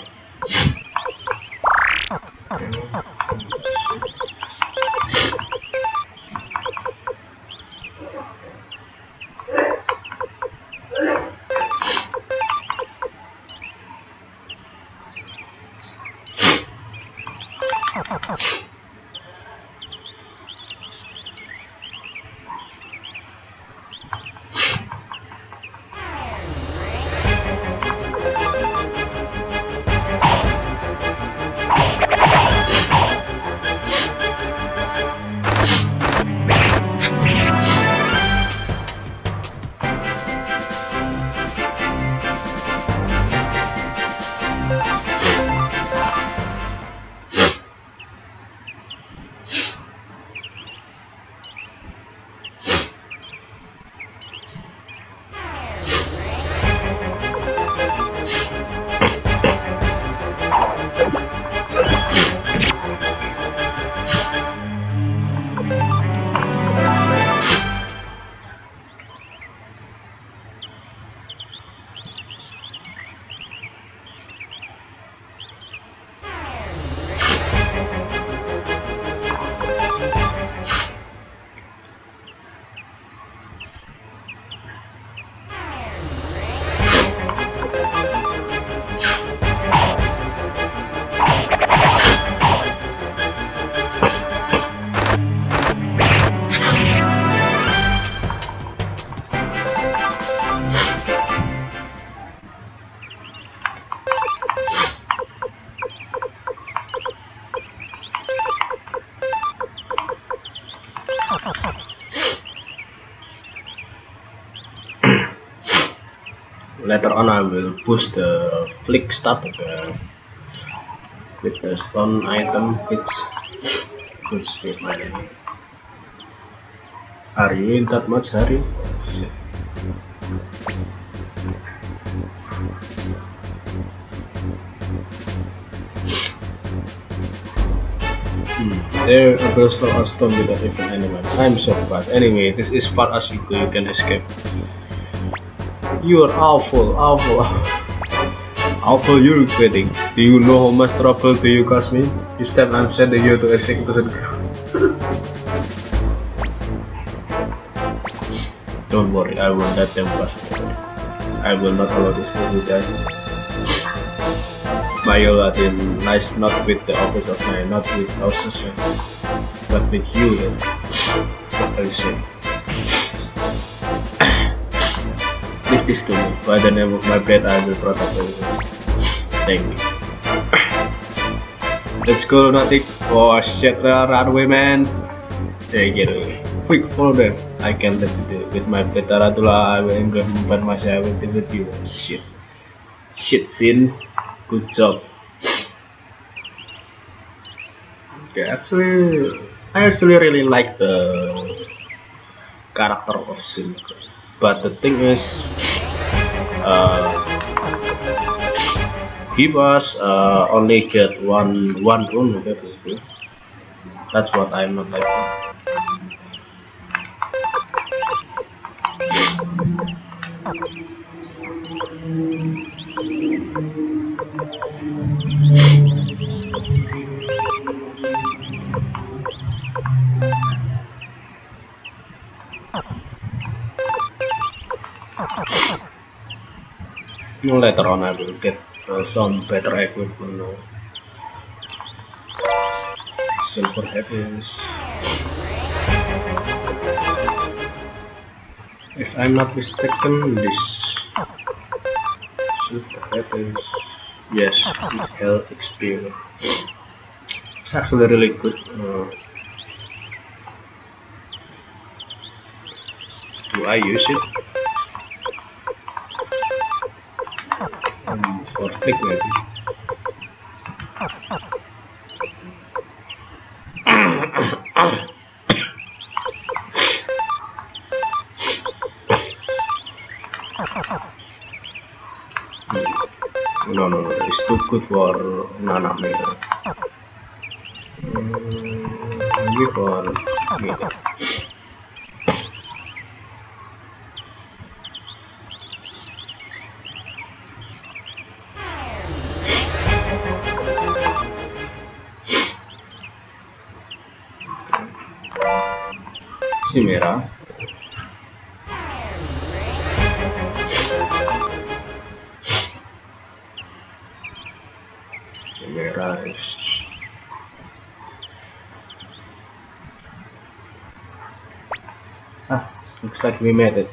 Later on, I will push the flick start with the, with the stone item, which could save my enemy. Are you in that much hurry? Hmm. There a burst of stone without even anyone. I'm so bad. Anyway, this is far as you go, you can escape. You are awful, awful, awful. You're quitting. Do you know how much trouble do you cause me? Each time I'm sending you to execution ground. Don't worry, I will let them pass. I will not allow this to die. My Latin lies not with the office of mine, not with our society, but with you. What I say. Leave this to me. By the name of my bread, I will protect you. Thank you. Let's go, lunatic. Oh shit, run away, man. Hey, get away. Quick, follow them. I can't let you do it. With my bread, Taratula, I will implement myself with you. Shit. Shit, Sin. Good job. Okay, actually, I actually really like the character of Sin. But the thing is, uh, he was uh, only get one one rune. That's what I'm not liking. Later on, I will get uh, some better equipment now. Silver happiness. If I'm not mistaken, this silver happiness. Yes, health experience. It's actually really good. Uh, do I use it? Or click maybe. No, no, no, it's too good for Nanami. Maybe for Nina. chimera. Chimera is... Ah, looks like we made it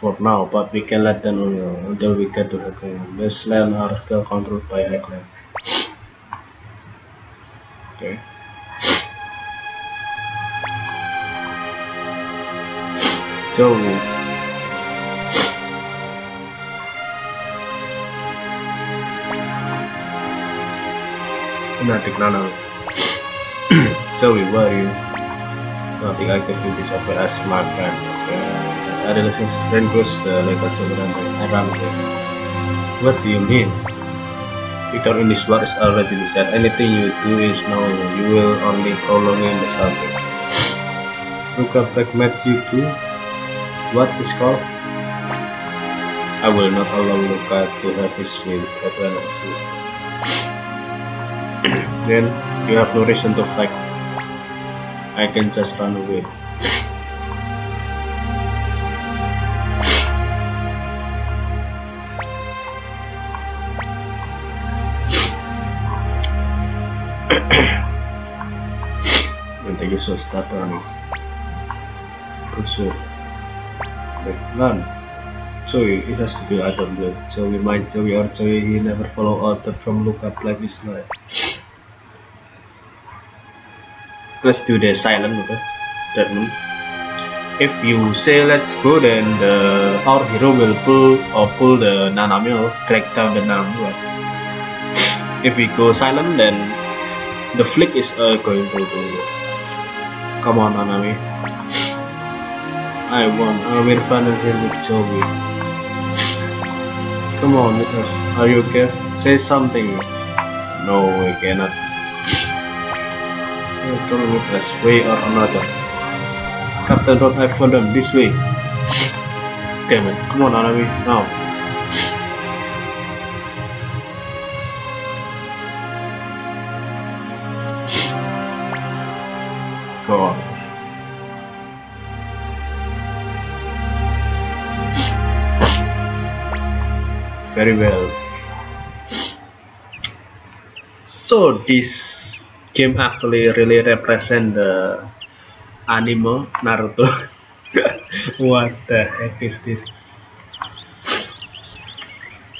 for now, but we can let them know until we get to Reclaim. This land are still controlled by Reclaim. Okay. Jowy. Inatik Nana. Jowy, where are you? Nothing I can do this up as smart friend. Okay. I relationship friend goes uh, like a sovereign I run away. What do you mean? Victor in this war is already decided. Anything you do is known. You will only prolong in the subject. Luca Black met you too? What is called? I will not allow Luca to have his will at an assist. Then you have no reason to fight. I can just run away. And take yourself start running. Good sir. None. So it has to be either blood. So we might Jowy or Jowy he never follow order from Luca Black is life. Let's do the silent okay? That means if you say let's go then the our hero will pull or pull the Nanami or crack down the Nanami. If we go silent then the Flik is uh, going to go. Come on Nanami. I won. I will finally with Jowy. Come on, with us. Are you okay? Say something. No, we cannot. Come with us, way or another. Captain, don't have for them this way. Damn it! Come on, Nanami, now. Go on. Very well. So this game actually really represent the anime Naruto. What the heck is this?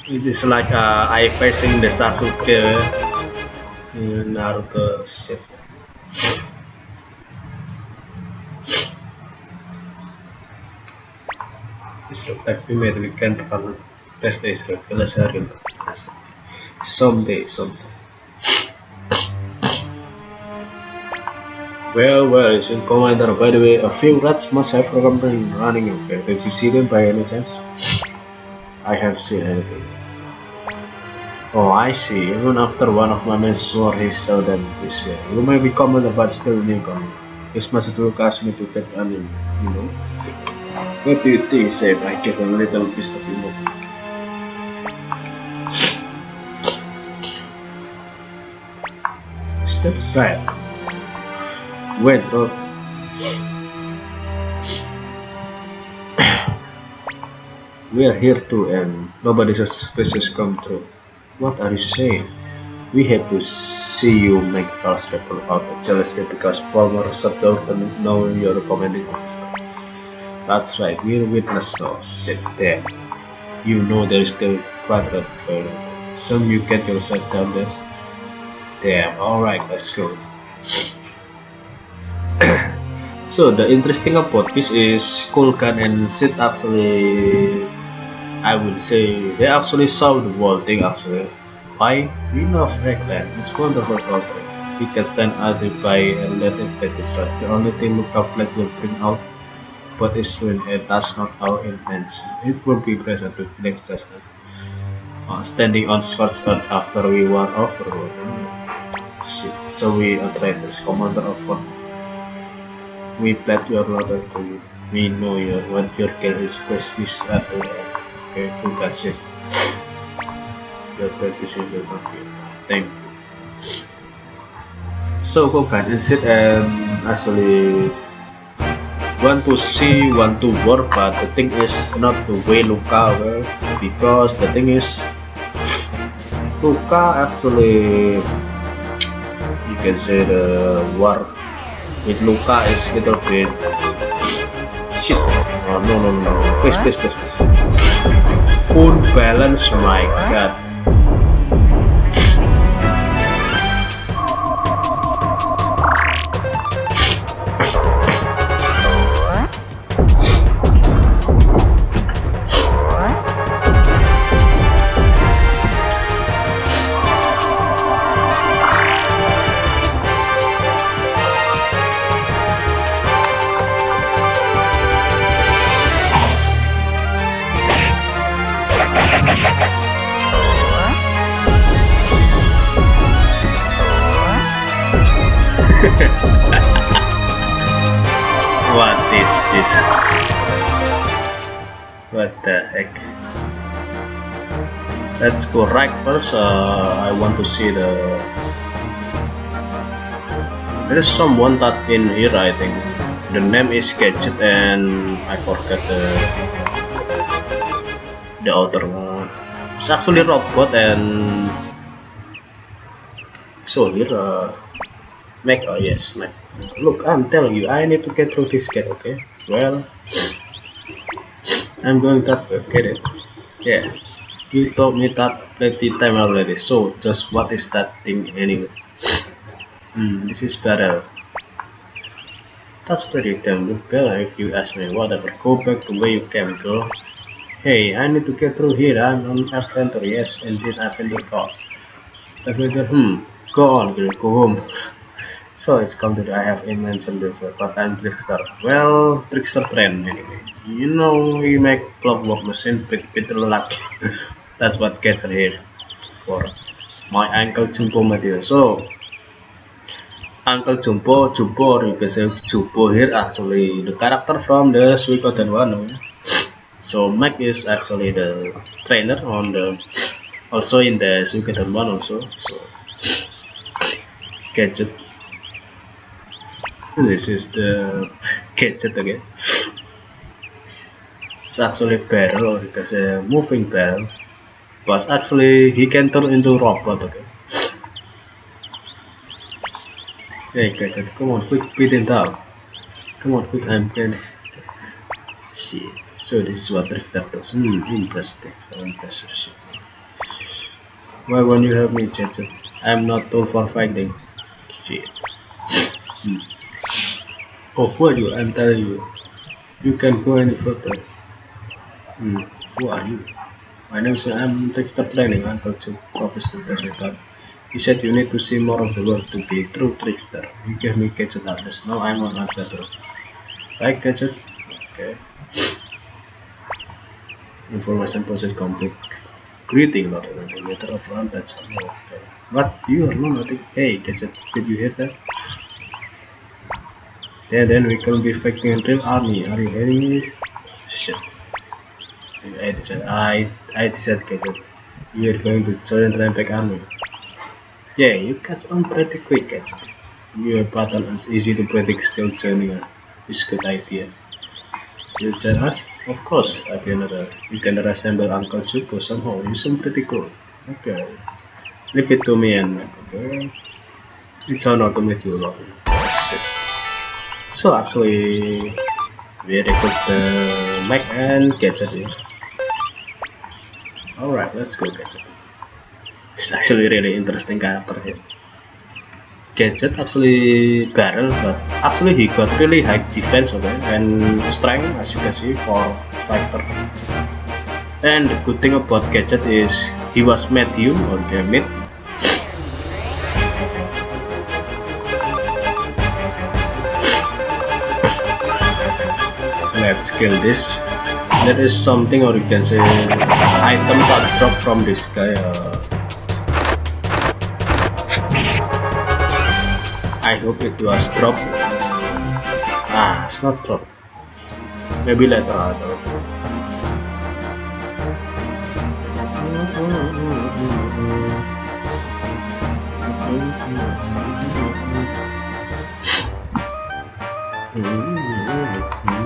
It is like uh, I facing the Sasuke in Naruto shit. It's like we made we can't run. Test days, let's hurry. Someday, someday. Well, well, it's in Commander. By the way, a few rats must have been running away. Did you see them by any chance? I have seen anything. Oh, I see. Even after one of my men swore he saw them this year. You may be Commander, but still newcomer. This must look asked me to get on him, you know. What do you think, Seb? I get a little piece of emotion. Step aside. Wait, bro. We are here too, and nobody suspicious come through. What are you saying? We had to see you make false people out of jealousy because former subordinate know your commanding officer. That's right. We're witness now. Sit there. You know there's still quadrant further. So you get yourself down there. Damn, alright, let's go. So the interesting about this is Kanakan and Sid actually, I would say, they actually saw the whole thing actually. Why? We love Reclaim, it's wonderful property. We can stand either by and let it get destroyed. The only thing Luca Black will bring out, but it's when it that's not our intention. It will be present with next judgment. Uh, standing on Scott's after we won overload. So we are traitors, commander of one. We pledge your loyalty to you. We know your what your kill is precious at the end. Okay, to Gadget. Your precision will not be enough. Thank you. So Kanakan and Sid and actually want to see, want to work, but the thing is not the way Luca works, because the thing is Luca actually, you can say the work with Luca is a little bit shit. Oh, no no no, please please please, unbalanced, my god. What is this? What the heck? Let's go right first. Uh, I want to see the. There is someone that in here, I think. The name is Gadget, and I forget the the other one. It's actually robot and so here. Uh, Mac, oh yes, Mac. Look, I'm telling you, I need to get through this gate, okay? Well, I'm going that way, get it? Yeah, you told me that plenty time already, so just what is that thing anyway? Hmm, this is barrel. That's pretty damn good barrel if you ask me, whatever. Go back the way you came, girl. Hey, I need to get through here, I'm on adventure, yes, indeed, adventure call. Adventure, hmm, go on, girl, go home. So it's come to that I have invented this, but I'm trickster. Well, trickster trend anyway. You know, we make clockwork machine with bitter luck. That's what gets her here for. My uncle Jumbo, my dear. So, Uncle Jumbo, Jumbo, you can say Jumbo here actually the character from the Suikoden one. So Mac is actually the trainer on the, also in the Suikoden one also. So, Gadget. This is the Gadget again. It's actually a barrel, or it's a moving barrel. But actually, he can turn into robot, okay? Hey Gadget, come on, quick, beat him down. Come on, quick, I'm getting. See, so this is what Richter does. Hmm, interesting. Interesting. Why won't you help me, Gadget? I'm not too for fighting. See. Hmm. Oh, who are you? I'm telling you, you can go any further. Hmm. Who are you? My name is I'm Trickster Training, Uncle Chu, Professor Gadget. You said you need to see more of the world to be a true trickster. You gave me Gadget artist. Now I'm on adventure. Right, Gadget? Okay. Information process complete. Greeting, not a matter of round. That's all. Okay. What? You are not nothing. Hey, Gadget, did you hear that? Yeah, then we can be fighting a real army. Are you hearing this? Shit. I decided, I, I decided, Gadget. You are going to join the Rampage army. Yeah, you catch on pretty quick, Gadget. Your battle is easy to predict, still joining us. It's a good idea. You join us? Of course, I can. Uh, you can resemble Uncle Chupo somehow. You seem pretty cool. Okay. Leave it to me and Mac, okay? It's an honor to meet you, love. So actually, we recruit the Mac and Gadget here. Alright, let's go Gadget. It's actually really interesting character here. Gadget actually barrel, but actually he got really high defense, okay, and strength as you can see for fighter. And the good thing about Gadget is he was medium or the mid. Let's kill this. There is something, or you can say item that dropped from this guy. uh, I hope it was dropped. Ah, it's not dropped. Maybe later on. Mm-hmm.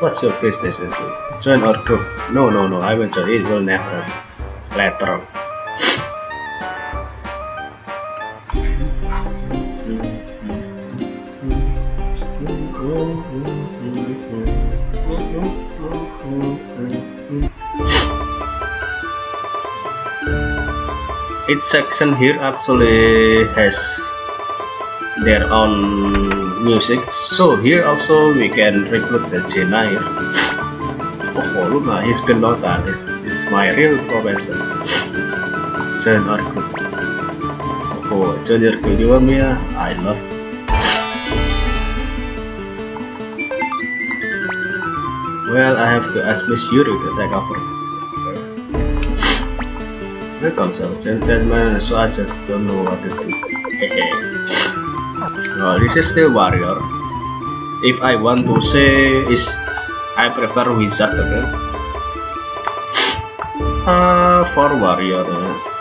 What's your business with me? Join our group. No, no, no, I will join. It will never flatter on. Each section here actually has their own music, so here also we can recruit the Jhee. Oh, Luca, he's been noted. This is my real professor. Join our group. Oh, join your group, you want me? I love. Well, I have to ask Miss Yuri to take over. Welcome, sir. Gentlemen, so I just don't know what to do. No, this is still warrior. If I want to say, is I prefer wizard, okay? Uh, for warrior,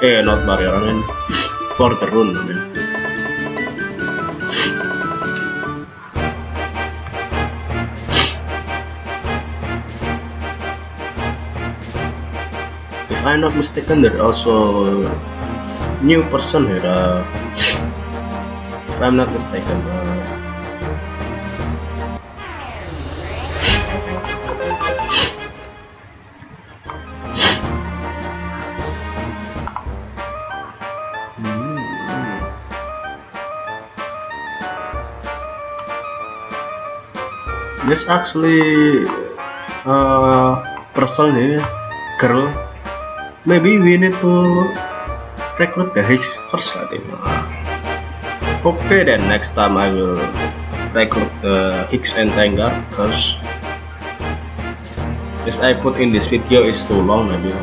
eh, not warrior, I mean, for the rune, I mean. I'm not mistaken, there are also new person here. Uh, if I'm not mistaken. Uh. Mm-hmm. There's actually a uh, person here, girl. Maybe we need to recruit the Higgs first, I think. Okay, then next time I will recruit the Higgs and Tengar, because as I put in this video is too long, maybe.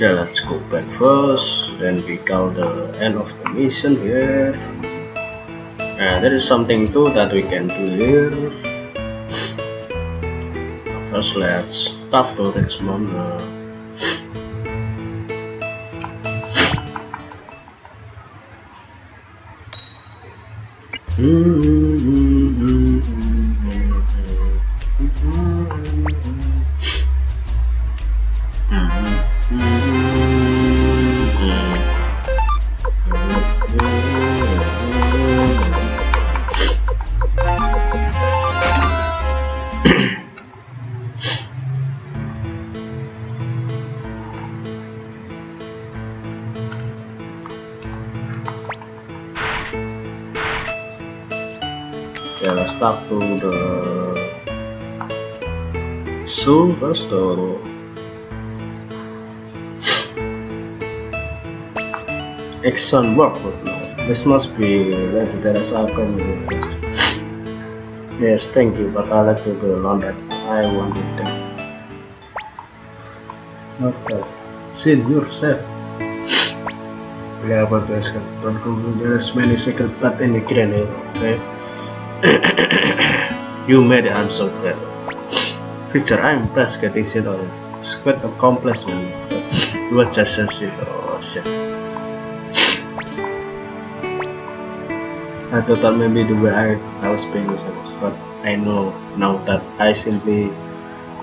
Okay, let's go back first, then we call the end of the mission here. And there is something too that we can do here. First, let's stop to Richmond. Stop to the Sylvester. Excellent work, this must be where the Teresa can do this. Yes, thank you, but I like to go along that. I want to take. Not that. See yourself. We are about to escape. Don't go, there is many secret plot in the Greenhill, okay? You made it, I'm so glad. Feature, I'm impressed getting Sid on it. It's quite a compliment. You were just a Sid, oh shit. I thought that maybe the way I, I was being yourself, but I know now that I simply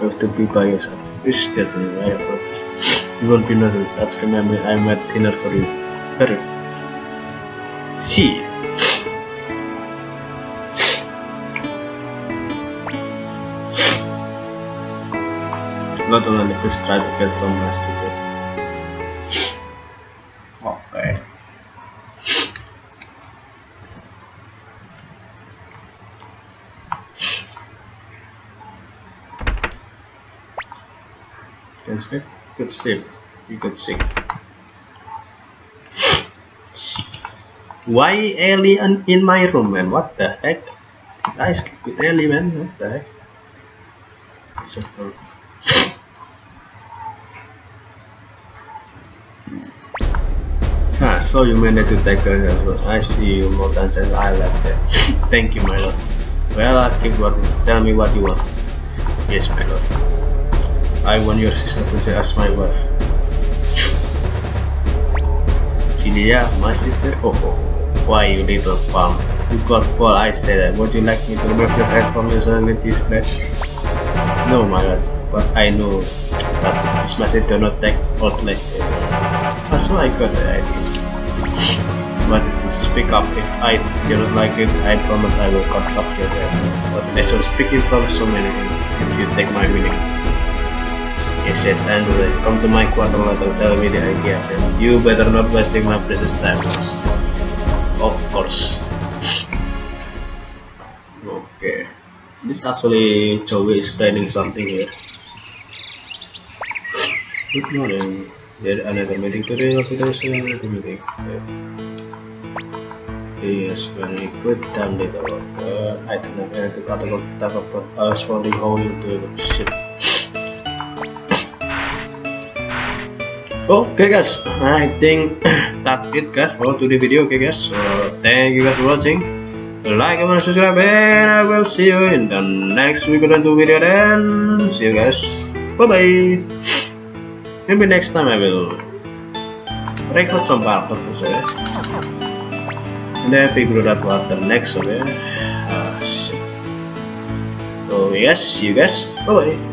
have to be by yourself. It's just the way I approach. You won't be nothing. That's remember I made dinner for you. Hurry. See. Not only just try to get some rest today. instead could sleep. You could see. Why Eilie in my room, man? What the heck? Did I sleep with Eilie, man? What the heck? So cool. Ah, so you managed to take her as well. I see you more times than I left there. Thank you, my lord. Well, I'll keep working. Tell me what you want. Yes, my lord. I want your sister to ask my wife. Cilia, my sister? Oh, oh. Why, you little palm? You got Paul, I said that. Would you like me to remove your head from your son with this mess? No, my lord. But I know that this message do not take out like that. Also, I got the idea. What is this? Speak up. If I do not like it, I promise I will cut off your head. But they should speak in front of so many things. If you take my meaning. Yes, yes, I know that. Come to my quartermaster, tell me the idea. You better not wasting my precious time. Of course. Okay. This actually Jowy is planning something here. Good morning. There's another meeting today, or today is another meeting. Yes, very good. Time later. Uh, I don't have anything to talk about. I was wondering how you do the ship. Okay, guys. I think that's it, guys, for today's video. Okay, guys. So thank you guys for watching. Like, comment, subscribe, and I will see you in the next week on the video. Then see you guys. Bye bye. Maybe next time I will record some part of this, okay? And then figure out what the next, okay? Uh, so yes, see you guys. Bye bye.